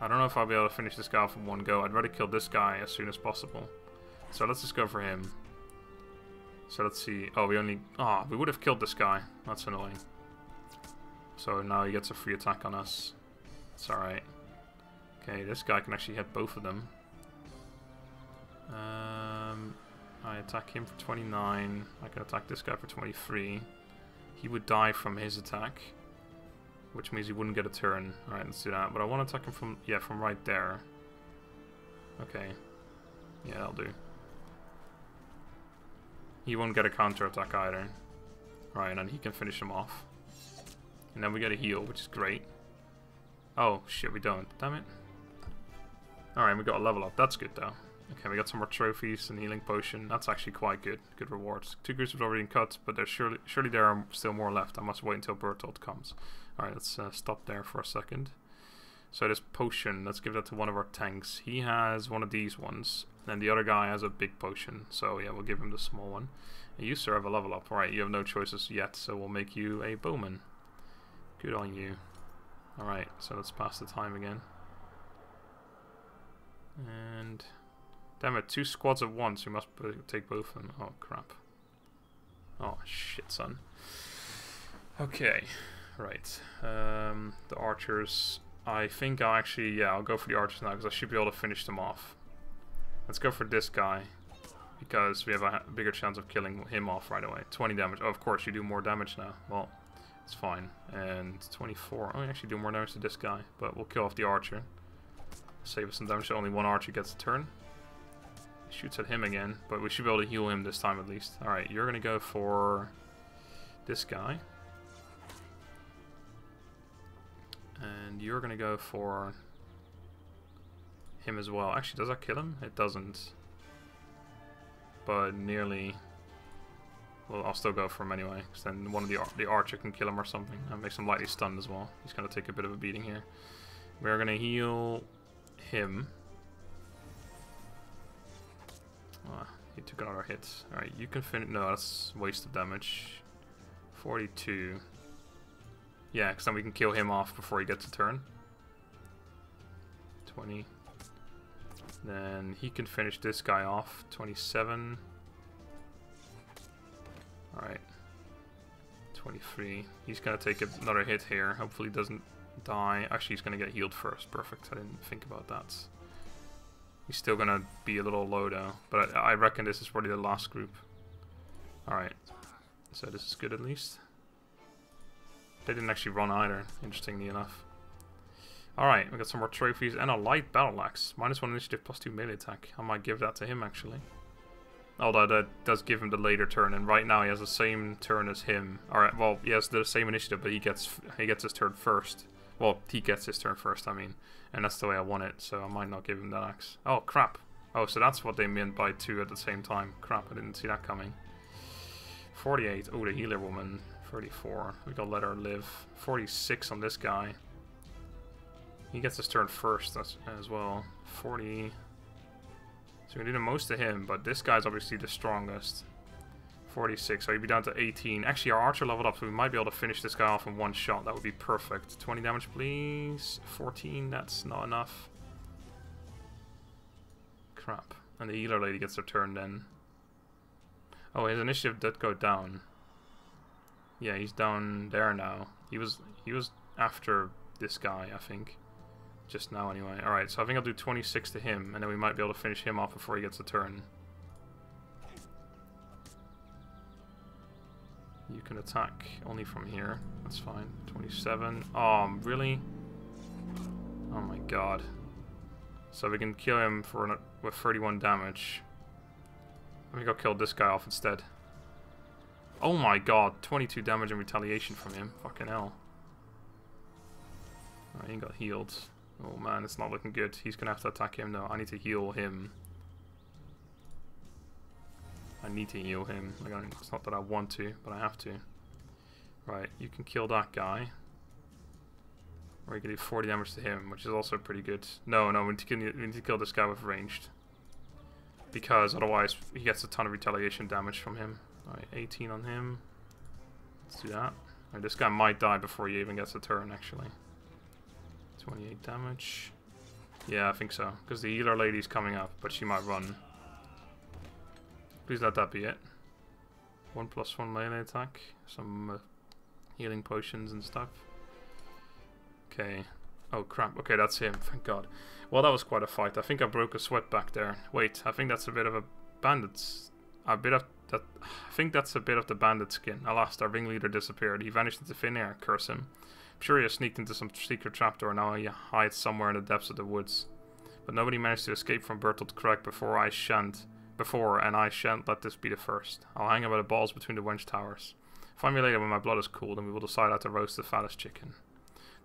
I don't know if I'll be able to finish this guy off in one go. I'd rather kill this guy as soon as possible. So let's just go for him. So let's see. Oh, we only... Ah, oh, we would have killed this guy. That's annoying. So now he gets a free attack on us. It's alright. Okay, this guy can actually hit both of them. I attack him for 29. I can attack this guy for 23. He would die from his attack, which means he wouldn't get a turn. Alright, let's do that. But I want to attack him from... Yeah, from right there. Okay. Yeah, that'll do. He won't get a counter-attack either. Right, and then he can finish him off. And then we get a heal, which is great. Oh, shit, we don't. Damn it. Alright, we got a level up. That's good, though. Okay, we got some more trophies and healing potion. That's actually quite good. Good rewards. 2 groups have already been cut, but there's surely there are still more left. I must wait until Berthold comes. Alright, let's stop there for a second. So this potion, let's give that to one of our tanks. He has one of these ones. And the other guy has a big potion. So yeah, we'll give him the small one. And you, sir, have a level up. Alright, you have no choices yet, so we'll make you a bowman. Good on you. Alright, so let's pass the time again. And... Damn it, 2 squads at once. We must take both of them. Oh, crap. Oh, shit, son. Okay. Right. The archers. I think I'll actually... Yeah, I'll go for the archers now, because I should be able to finish them off. Let's go for this guy, because we have a bigger chance of killing him off right away. 20 damage. Oh, of course, you do more damage now. Well, it's fine. And 24. Oh, we actually do more damage to this guy, but we'll kill off the archer. Save us some damage. Only one archer gets a turn. He shoots at him again, but we should be able to heal him this time at least. Alright, you're going to go for this guy. And you're going to go for... him as well. Actually, does that kill him? It doesn't. But nearly. Well, I'll still go for him anyway, because then one of the archer can kill him or something. That makes him lightly stunned as well. He's going to take a bit of a beating here. We're going to heal him. Ah, he took another hit. Alright, you can finish. No, that's a waste of damage. 42. Yeah, because then we can kill him off before he gets a turn. 20. Then he can finish this guy off. 27. Alright. 23. He's going to take another hit here. Hopefully he doesn't die. Actually, he's going to get healed first. Perfect. I didn't think about that. He's still going to be a little low, though. But I reckon this is probably the last group. Alright. So this is good, at least. They didn't actually run either, interestingly enough. Alright, we got some more trophies and a light battle axe. -1 initiative, +2 melee attack. I might give that to him, actually. Although that does give him the later turn, and right now he has the same turn as him. Alright, well, he has the same initiative, but he gets his turn first. Well, he gets his turn first, I mean. And that's the way I want it, so I might not give him that axe. Oh, crap. Oh, so that's what they meant by 2 at the same time. Crap, I didn't see that coming. 48. Oh, the healer woman. 34. We gotta let her live. 46 on this guy. He gets his turn first as well. 40. So we do the most to him, but this guy's obviously the strongest. 46, so he'd be down to 18. Actually, our archer leveled up, so we might be able to finish this guy off in one shot. That would be perfect. 20 damage, please. 14, that's not enough. Crap. And the healer lady gets her turn then. Oh, his initiative did go down. Yeah, he's down there now. He was after this guy, I think. Just now, anyway. Alright, so I think I'll do 26 to him, and then we might be able to finish him off before he gets a turn. You can attack only from here. That's fine. 27. Oh, really? Oh my god. So we can kill him with 31 damage. Let me go kill this guy off instead. Oh my god. 22 damage in retaliation from him. Fucking hell. Alright, he got healed. Oh man, it's not looking good. He's gonna have to attack him though. I need to heal him. I need to heal him. Like, it's not that I want to, but I have to. Right, you can kill that guy. Or you can do 40 damage to him, which is also pretty good. No, no, we need to kill this guy with ranged. Because otherwise he gets a ton of retaliation damage from him. Alright, 18 on him. Let's do that. Right, this guy might die before he even gets a turn, actually. 28 damage. Yeah, I think so. Because the healer lady's coming up, but she might run. Please let that be it. 1+1 melee attack. Some healing potions and stuff. Okay. Oh, crap. Okay, that's him. Thank God. Well, that was quite a fight. I think I broke a sweat back there. Wait, I think that's a bit of a bandit's... I think that's a bit of the bandit skin. Alas, our ringleader disappeared. He vanished into thin air. Curse him. I'm sure he has sneaked into some secret trapdoor and now he hides somewhere in the depths of the woods. But nobody managed to escape from Berthold Craig before, and I shan't let this be the first. I'll hang about the balls between the wench towers. Find me later when my blood is cooled and we will decide how to roast the fattest chicken.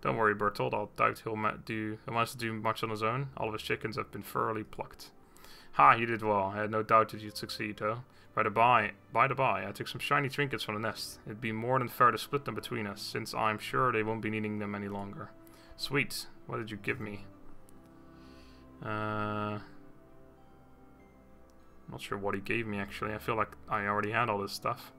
Don't worry, Berthold. I'll doubt he'll manage to do much on his own. All of his chickens have been thoroughly plucked. Ha, you did well. I had no doubt that you'd succeed, though. By the by, I took some shiny trinkets from the nest. It'd be more than fair to split them between us, since I'm sure they won't be needing them any longer. Sweet. What did you give me? Not sure what he gave me, actually. I feel like I already had all this stuff.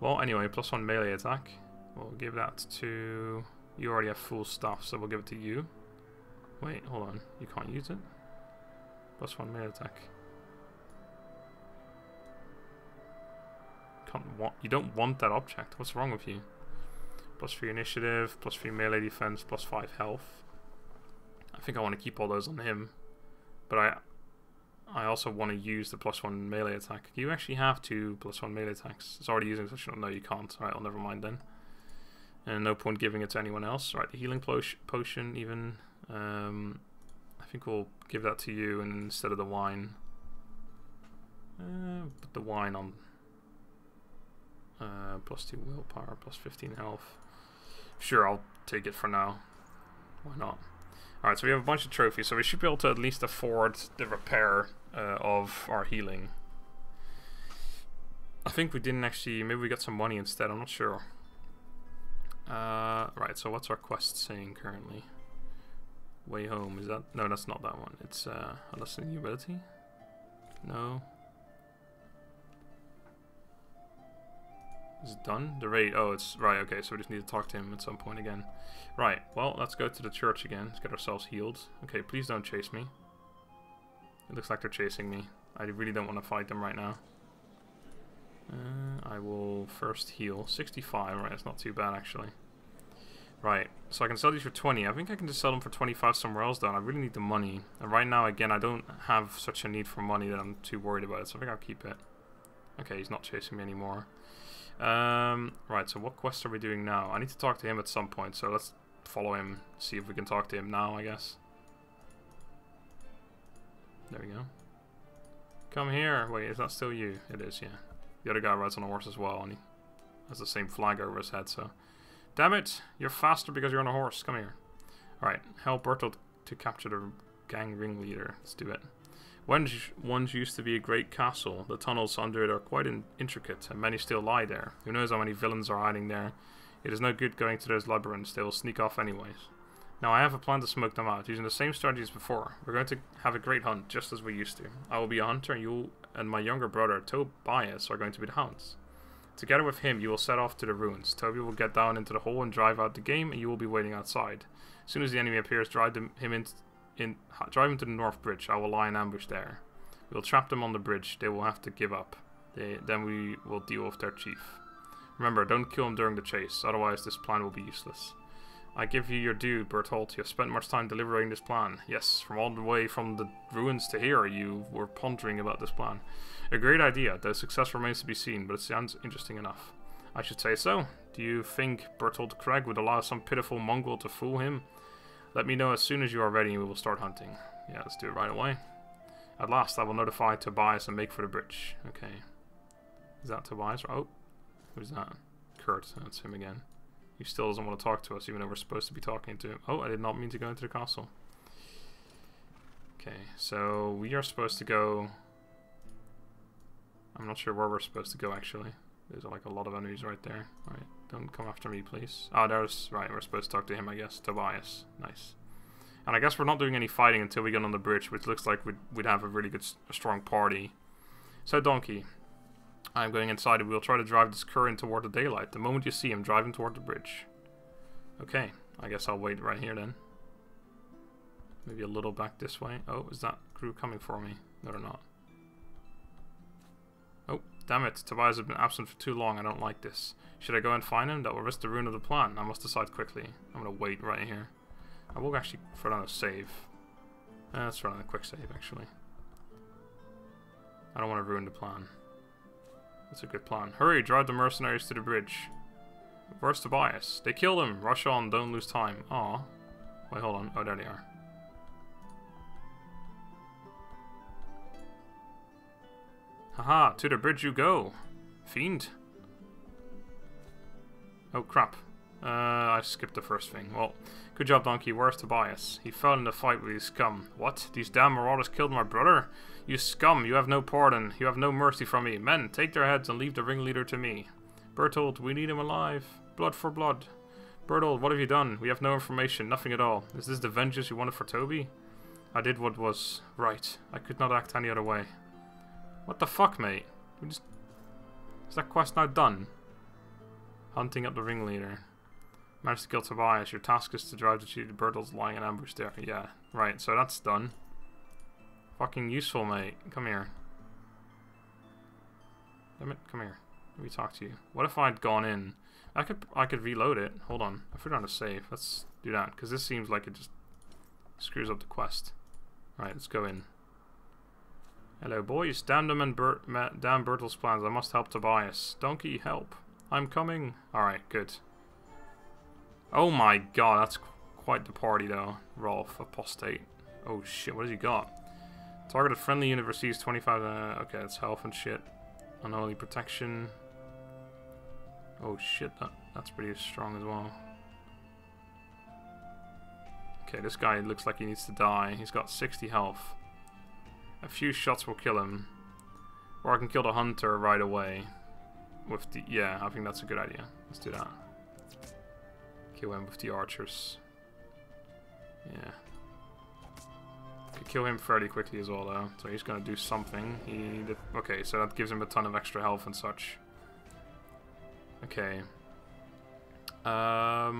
Well, anyway, +1 melee attack. We'll give that to... You already have full stuff, so we'll give it to you. Wait, hold on. You can't use it? +1 melee attack. You don't want that object. What's wrong with you? +3 initiative, +3 melee defense, +5 health. I think I want to keep all those on him. But I also want to use the +1 melee attack. You actually have 2 +1 melee attacks. It's already using such. No, you can't. Alright, well, never mind then. And no point giving it to anyone else. Right, the healing potion even. I think we'll give that to you instead of the wine. Put the wine on. +2 willpower, +15 health. Sure, I'll take it for now. Why not? Alright, so we have a bunch of trophies, so we should be able to at least afford the repair of our healing. I think we didn't actually... Maybe we got some money instead, I'm not sure. Right, so what's our quest saying currently? Way home, is that... No, that's not that one. It's lessening ability? No. Is it done? The raid. Oh, it's... Right, okay, so we just need to talk to him at some point again. Right, well, let's go to the church again. Let's get ourselves healed. Okay, please don't chase me. It looks like they're chasing me. I really don't want to fight them right now. I will first heal. 65, right, that's not too bad, actually. Right, so I can sell these for 20. I think I can just sell them for 25 somewhere else, though. I really need the money. And right now, again, I don't have such a need for money that I'm too worried about it, so I think I'll keep it. Okay, he's not chasing me anymore. Right, so what quest are we doing now? I need to talk to him at some point, so let's follow him, see if we can talk to him now, I guess. There we go. Come here! Wait, is that still you? It is, yeah. The other guy rides on a horse as well, and he has the same flag over his head, so... Damn it! You're faster because you're on a horse. Come here. Alright, help Berthold to capture the gang ringleader. Let's do it. Wenge used to be a great castle. The tunnels under it are quite intricate, and many still lie there. Who knows how many villains are hiding there. It is no good going to those labyrinths. They will sneak off anyways. Now I have a plan to smoke them out, using the same strategy as before. We're going to have a great hunt, just as we used to. I will be a hunter, and you and my younger brother, Tobias, are going to be the hounds. Together with him, you will set off to the ruins. Toby will get down into the hole and drive out the game, and you will be waiting outside. As soon as the enemy appears, drive him to the north bridge. I will lie in ambush there. We will trap them on the bridge. They will have to give up. Then we will deal with their chief. Remember, don't kill him during the chase, otherwise this plan will be useless. I give you your due, Berthold. You have spent much time delivering this plan. Yes, from all the way from the ruins to here, you were pondering about this plan. A great idea, though success remains to be seen, but it sounds interesting enough. I should say so. Do you think Berthold Craig would allow some pitiful mongrel to fool him? Let me know as soon as you are ready and we will start hunting. Yeah, let's do it right away. At last, I will notify Tobias and make for the bridge. Okay. Is that Tobias? Oh, who's that? Kurt. That's him again. He still doesn't want to talk to us, even though we're supposed to be talking to him. Oh, I did not mean to go into the castle. Okay, so we are supposed to go... I'm not sure where we're supposed to go, actually. There's like a lot of enemies right there. Alright, don't come after me, please. Oh, there's... Right, we're supposed to talk to him, I guess. Tobias. Nice. And I guess we're not doing any fighting until we get on the bridge, which looks like we'd have a really good, strong party. So, Donkey. I'm going inside and we'll try to drive this current toward the daylight. The moment you see him, drive him toward the bridge. Okay, I guess I'll wait right here then. Maybe a little back this way. Oh, is that crew coming for me? No, they're not. Oh, damn it. Tobias has been absent for too long. I don't like this. Should I go and find him? That will risk the ruin of the plan. I must decide quickly. I'm going to wait right here. I will actually run out of save. Let's run out of quick save, actually. I don't want to ruin the plan. That's a good plan. Hurry, drive the mercenaries to the bridge. Where's Tobias? They killed him. Rush on, don't lose time. Aw. Wait, hold on. Oh, there they are. Haha, to the bridge you go. Fiend. Oh, crap. I skipped the first thing. Well, good job, Donkey. Where's Tobias? He fell in the fight with his scum. What? These damn marauders killed my brother? You scum, you have no pardon. You have no mercy from me. Men, take their heads and leave the ringleader to me. Berthold, we need him alive. Blood for blood. Berthold, what have you done? We have no information, nothing at all. Is this the vengeance you wanted for Toby? I did what was right. I could not act any other way. What the fuck, mate? Is that quest now done? Hunting up the ringleader. Managed to kill Tobias. Your task is to drive the two Bertholds lying in ambush there. Yeah, right, so that's done. Fucking useful, mate. Come here. Damn it, come here. Let me talk to you. What if I'd gone in? I could reload it. Hold on. I forgot how to save. Let's do that, because this seems like it just screws up the quest. Alright, let's go in. Hello, boys. Damn them and damn Berthold's plans. I must help Tobias. Donkey, help. I'm coming. Alright, good. Oh my god, that's quite the party though. Rolf, apostate. Oh shit, what has he got? Targeted friendly universities, 25... okay, it's health and shit. Unholy protection. Oh shit, that's pretty strong as well. Okay, this guy looks like he needs to die. He's got 60 health. A few shots will kill him. Or I can kill the hunter right away. With the... yeah, I think that's a good idea. Let's do that. Kill him with the archers. Yeah. Could kill him fairly quickly as well, though. So he's going to do something. Okay, so that gives him a ton of extra health and such. Okay. We're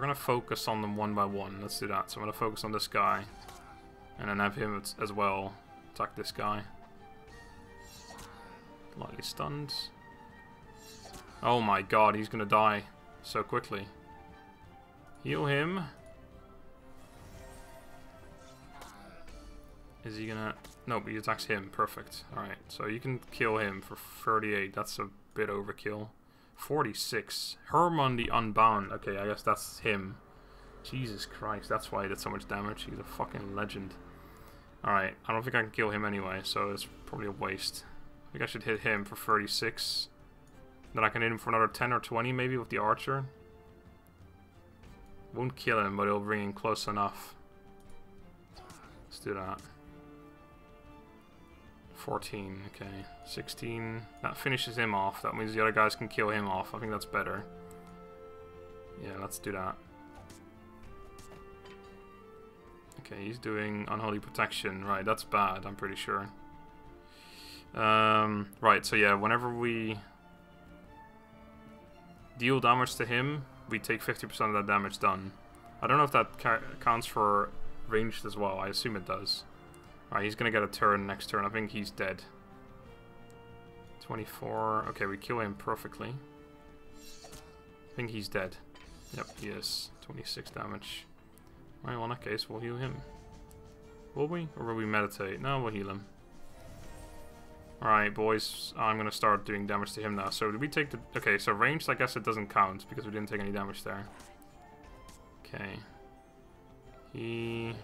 going to focus on them one by one. Let's do that. So I'm going to focus on this guy. And then have him as well attack this guy. Lightly stunned. Oh my god, he's going to die so quickly. Heal him. Is he gonna... no, but he attacks him. Perfect. Alright, so you can kill him for 38. That's a bit overkill. 46. Herman the Unbound. Okay, I guess that's him. Jesus Christ, that's why he did so much damage. He's a fucking legend. Alright, I don't think I can kill him anyway, so it's probably a waste. I think I should hit him for 36. Then I can hit him for another 10 or 20 maybe with the archer. Won't kill him, but it'll bring him close enough. Let's do that. 14, okay. 16. That finishes him off. That means the other guys can kill him off. I think that's better. Yeah, let's do that. Okay, he's doing unholy protection. Right, that's bad, I'm pretty sure. Right, so yeah, whenever we deal damage to him, we take 50% of that damage done. I don't know if that counts for ranged as well. I assume it does. Alright, he's gonna get a turn next turn. I think he's dead. 24. Okay, we kill him perfectly. I think he's dead. Yep, he is. 26 damage. Alright, well in that case, we'll heal him. Will we? Or will we meditate? No, we'll heal him. Alright, boys. I'm gonna start doing damage to him now. So, did we take the... okay, so ranged, I guess it doesn't count, because we didn't take any damage there. Okay. He...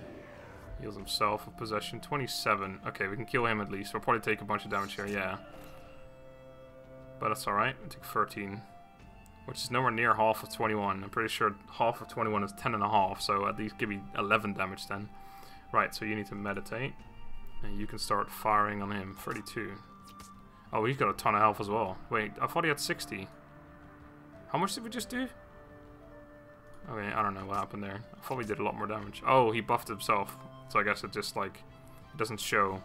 heals himself with possession. 27. Okay, we can kill him at least. We'll probably take a bunch of damage here, yeah. But that's alright. We take 13. Which is nowhere near half of 21. I'm pretty sure half of 21 is 10.5, so at least give me 11 damage then. Right, so you need to meditate. And you can start firing on him. 32. Oh, he's got a ton of health as well. Wait, I thought he had 60. How much did we just do? Okay, I don't know what happened there. I thought we did a lot more damage. Oh, he buffed himself. So I guess it just, like, it doesn't show.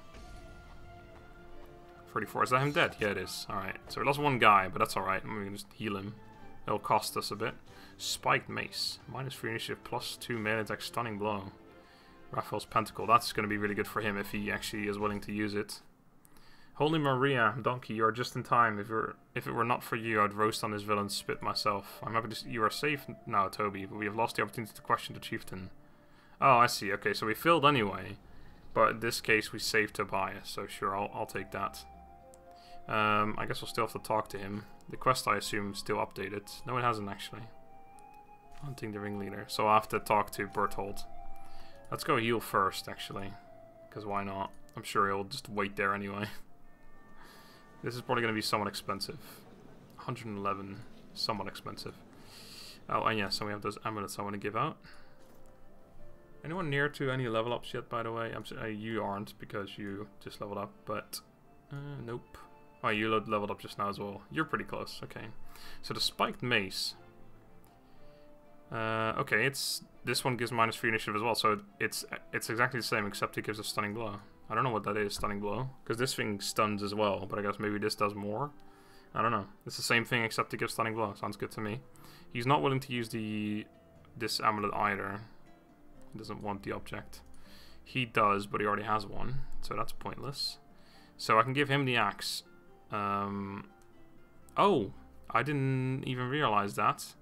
34. Is that him dead? Yeah, it is. Alright. So we lost one guy, but that's alright. We can just heal him. It'll cost us a bit. Spiked Mace. -3 initiative, +2 melee attack, stunning blow. Raphael's Pentacle. That's going to be really good for him if he actually is willing to use it. Holy Maria, Donkey, you are just in time. If it were not for you, I'd roast on this villain, spit myself. I'm happy to see you are safe now, Toby, but we have lost the opportunity to question the chieftain. Oh, I see. Okay, so we failed anyway. But in this case, we saved Tobias, so sure, I'll take that. I guess we'll still have to talk to him. The quest, I assume, is still updated. No, it hasn't, actually. Hunting the ringleader. So I'll have to talk to Berthold. Let's go heal first, actually. Because why not? I'm sure he'll just wait there anyway. This is probably going to be somewhat expensive. 111. Somewhat expensive. Oh, and yeah, so we have those amulets I want to give out. Anyone near to any level ups yet, by the way? You aren't, because you just leveled up, but... nope. Oh, you leveled up just now as well. You're pretty close, okay. So the Spiked Mace... okay, it's... This one gives -3 initiative as well, so it's exactly the same, except it gives a stunning blow. I don't know what that is, stunning blow, because this thing stuns as well, but I guess maybe this does more. I don't know. It's the same thing, except it gives stunning blow. Sounds good to me. He's not willing to use this amulet either. He doesn't want the object. He does, but he already has one, so that's pointless. So I can give him the axe. Oh, I didn't even realize that.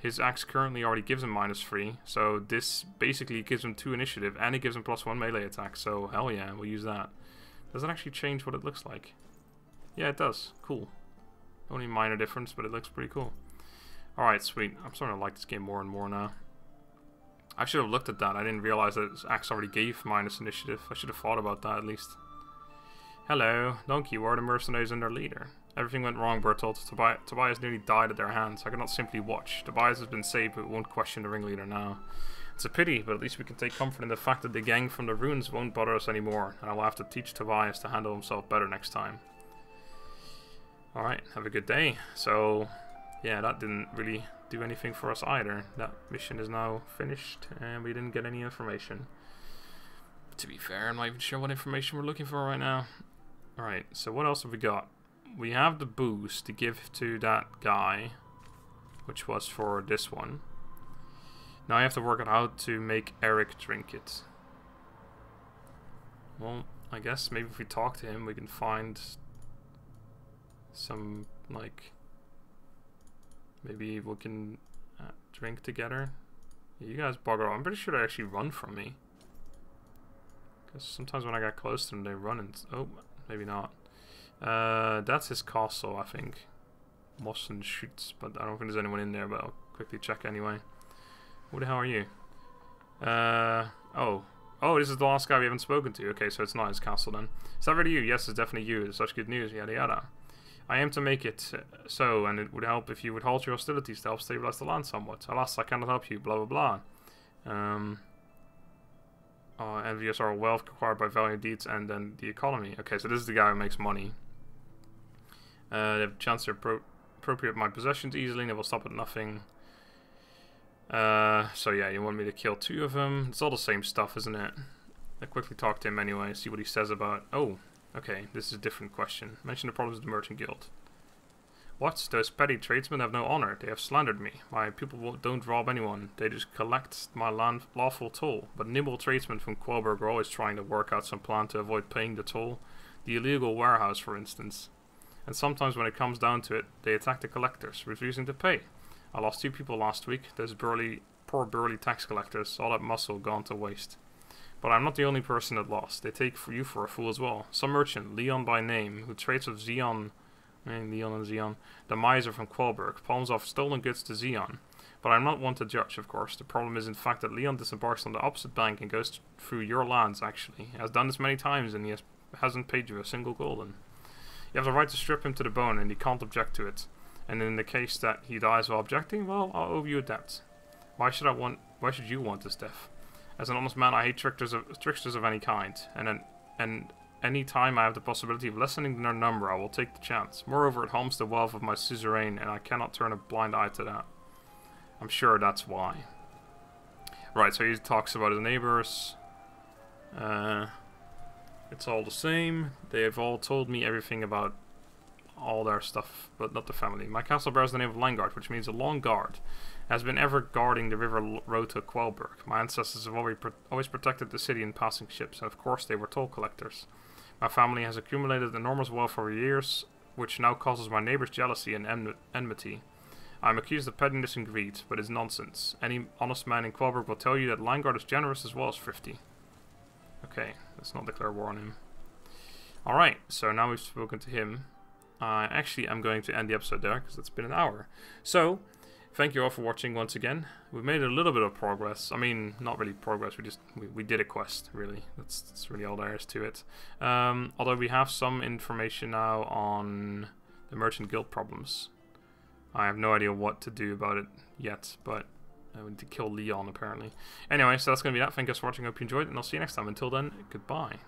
His axe currently already gives him -3, so this basically gives him 2 initiative, and it gives him +1 melee attack, so hell yeah, we'll use that. Does that actually change what it looks like? Yeah, it does. Cool. Only minor difference, but it looks pretty cool. Alright, sweet. I'm starting to like this game more and more now. I should have looked at that. I didn't realize that his axe already gave minus initiative. I should have thought about that, at least. Hello, Donkey, where are the mercenaries and their leader? Everything went wrong, Berthold. Tobias nearly died at their hands. I could not simply watch. Tobias has been saved, but we won't question the ringleader now. It's a pity, but at least we can take comfort in the fact that the gang from the ruins won't bother us anymore, and I will have to teach Tobias to handle himself better next time. Alright, have a good day. So, yeah, that didn't really do anything for us either. That mission is now finished, and we didn't get any information. To be fair, I'm not even sure what information we're looking for right now. Alright, so what else have we got? We have the boost to give to that guy, which was for this one. Now I have to work out how to make Eric drink it. Well, I guess maybe if we talk to him, we can find some, like, maybe we can drink together. You guys bugger off. I'm pretty sure they actually run from me. Because sometimes when I get close to them, they run and... Oh, maybe not. That's his castle, I think. Moss and shoots, but I don't think there's anyone in there, but I'll quickly check anyway. Who the hell are you? Oh, this is the last guy we haven't spoken to. Okay, so it's not his castle then. Is that really you? Yes, it's definitely you. It's such good news, yada yada. I aim to make it so, and it would help if you would halt your hostilities to help stabilize the land somewhat. Alas, I cannot help you, blah blah blah. Envious our wealth acquired by valiant deeds and then the economy. Okay, so this is the guy who makes money. They have a chance to appropriate my possessions easily, and they will stop at nothing. So yeah, you want me to kill 2 of them? It's all the same stuff, isn't it? I quickly talk to him anyway, see what he says about... Oh, okay, this is a different question. Mention the problems of the merchant guild. What? Those petty tradesmen have no honor. They have slandered me. My people don't rob anyone. They just collect my lawful toll. But nimble tradesmen from Qualberg are always trying to work out some plan to avoid paying the toll. The illegal warehouse, for instance. And sometimes when it comes down to it, they attack the collectors, refusing to pay. I lost 2 people last week. Those poor burly tax collectors. All that muscle gone to waste. But I'm not the only person that lost. They take you for a fool as well. Some merchant, Leon by name, who trades with Zeon... Leon and Zeon, the miser from Qualberg, palms off stolen goods to Zeon. But I'm not one to judge, of course. The problem is, in fact, that Leon disembarks on the opposite bank and goes through your lands, actually. He has done this many times, and he hasn't paid you a single golden. You have the right to strip him to the bone, and he can't object to it. And in the case that he dies while objecting, well, I'll owe you a debt. Why should you want this death? As an honest man, I hate tricksters of any kind, and Any time I have the possibility of lessening their number, I will take the chance. Moreover, it harms the wealth of my suzerain, and I cannot turn a blind eye to that. I'm sure that's why. Right, so he talks about his neighbors. It's all the same. They have all told me everything about all their stuff, but not the family. My castle bears the name of Langard, which means a long guard. Has been ever guarding the river road to Qualberg. My ancestors have always protected the city in passing ships, and of course they were toll collectors. My family has accumulated enormous wealth over years, which now causes my neighbors jealousy and enmity. I am accused of pettiness and greed, but it's nonsense. Any honest man in Qualberg will tell you that Langard is generous as well as thrifty. Okay, let's not declare war on him. Alright, so now we've spoken to him. Actually, I'm going to end the episode there, because it's been an hour. So, thank you all for watching once again. We've made a little bit of progress. I mean, not really progress, we did a quest, really. That's really all there is to it. Although we have some information now on the Merchant Guild problems. I have no idea what to do about it yet, but I need to kill Leon, apparently. Anyway, so that's going to be that. Thank you guys for watching. I hope you enjoyed, and I'll see you next time. Until then, goodbye.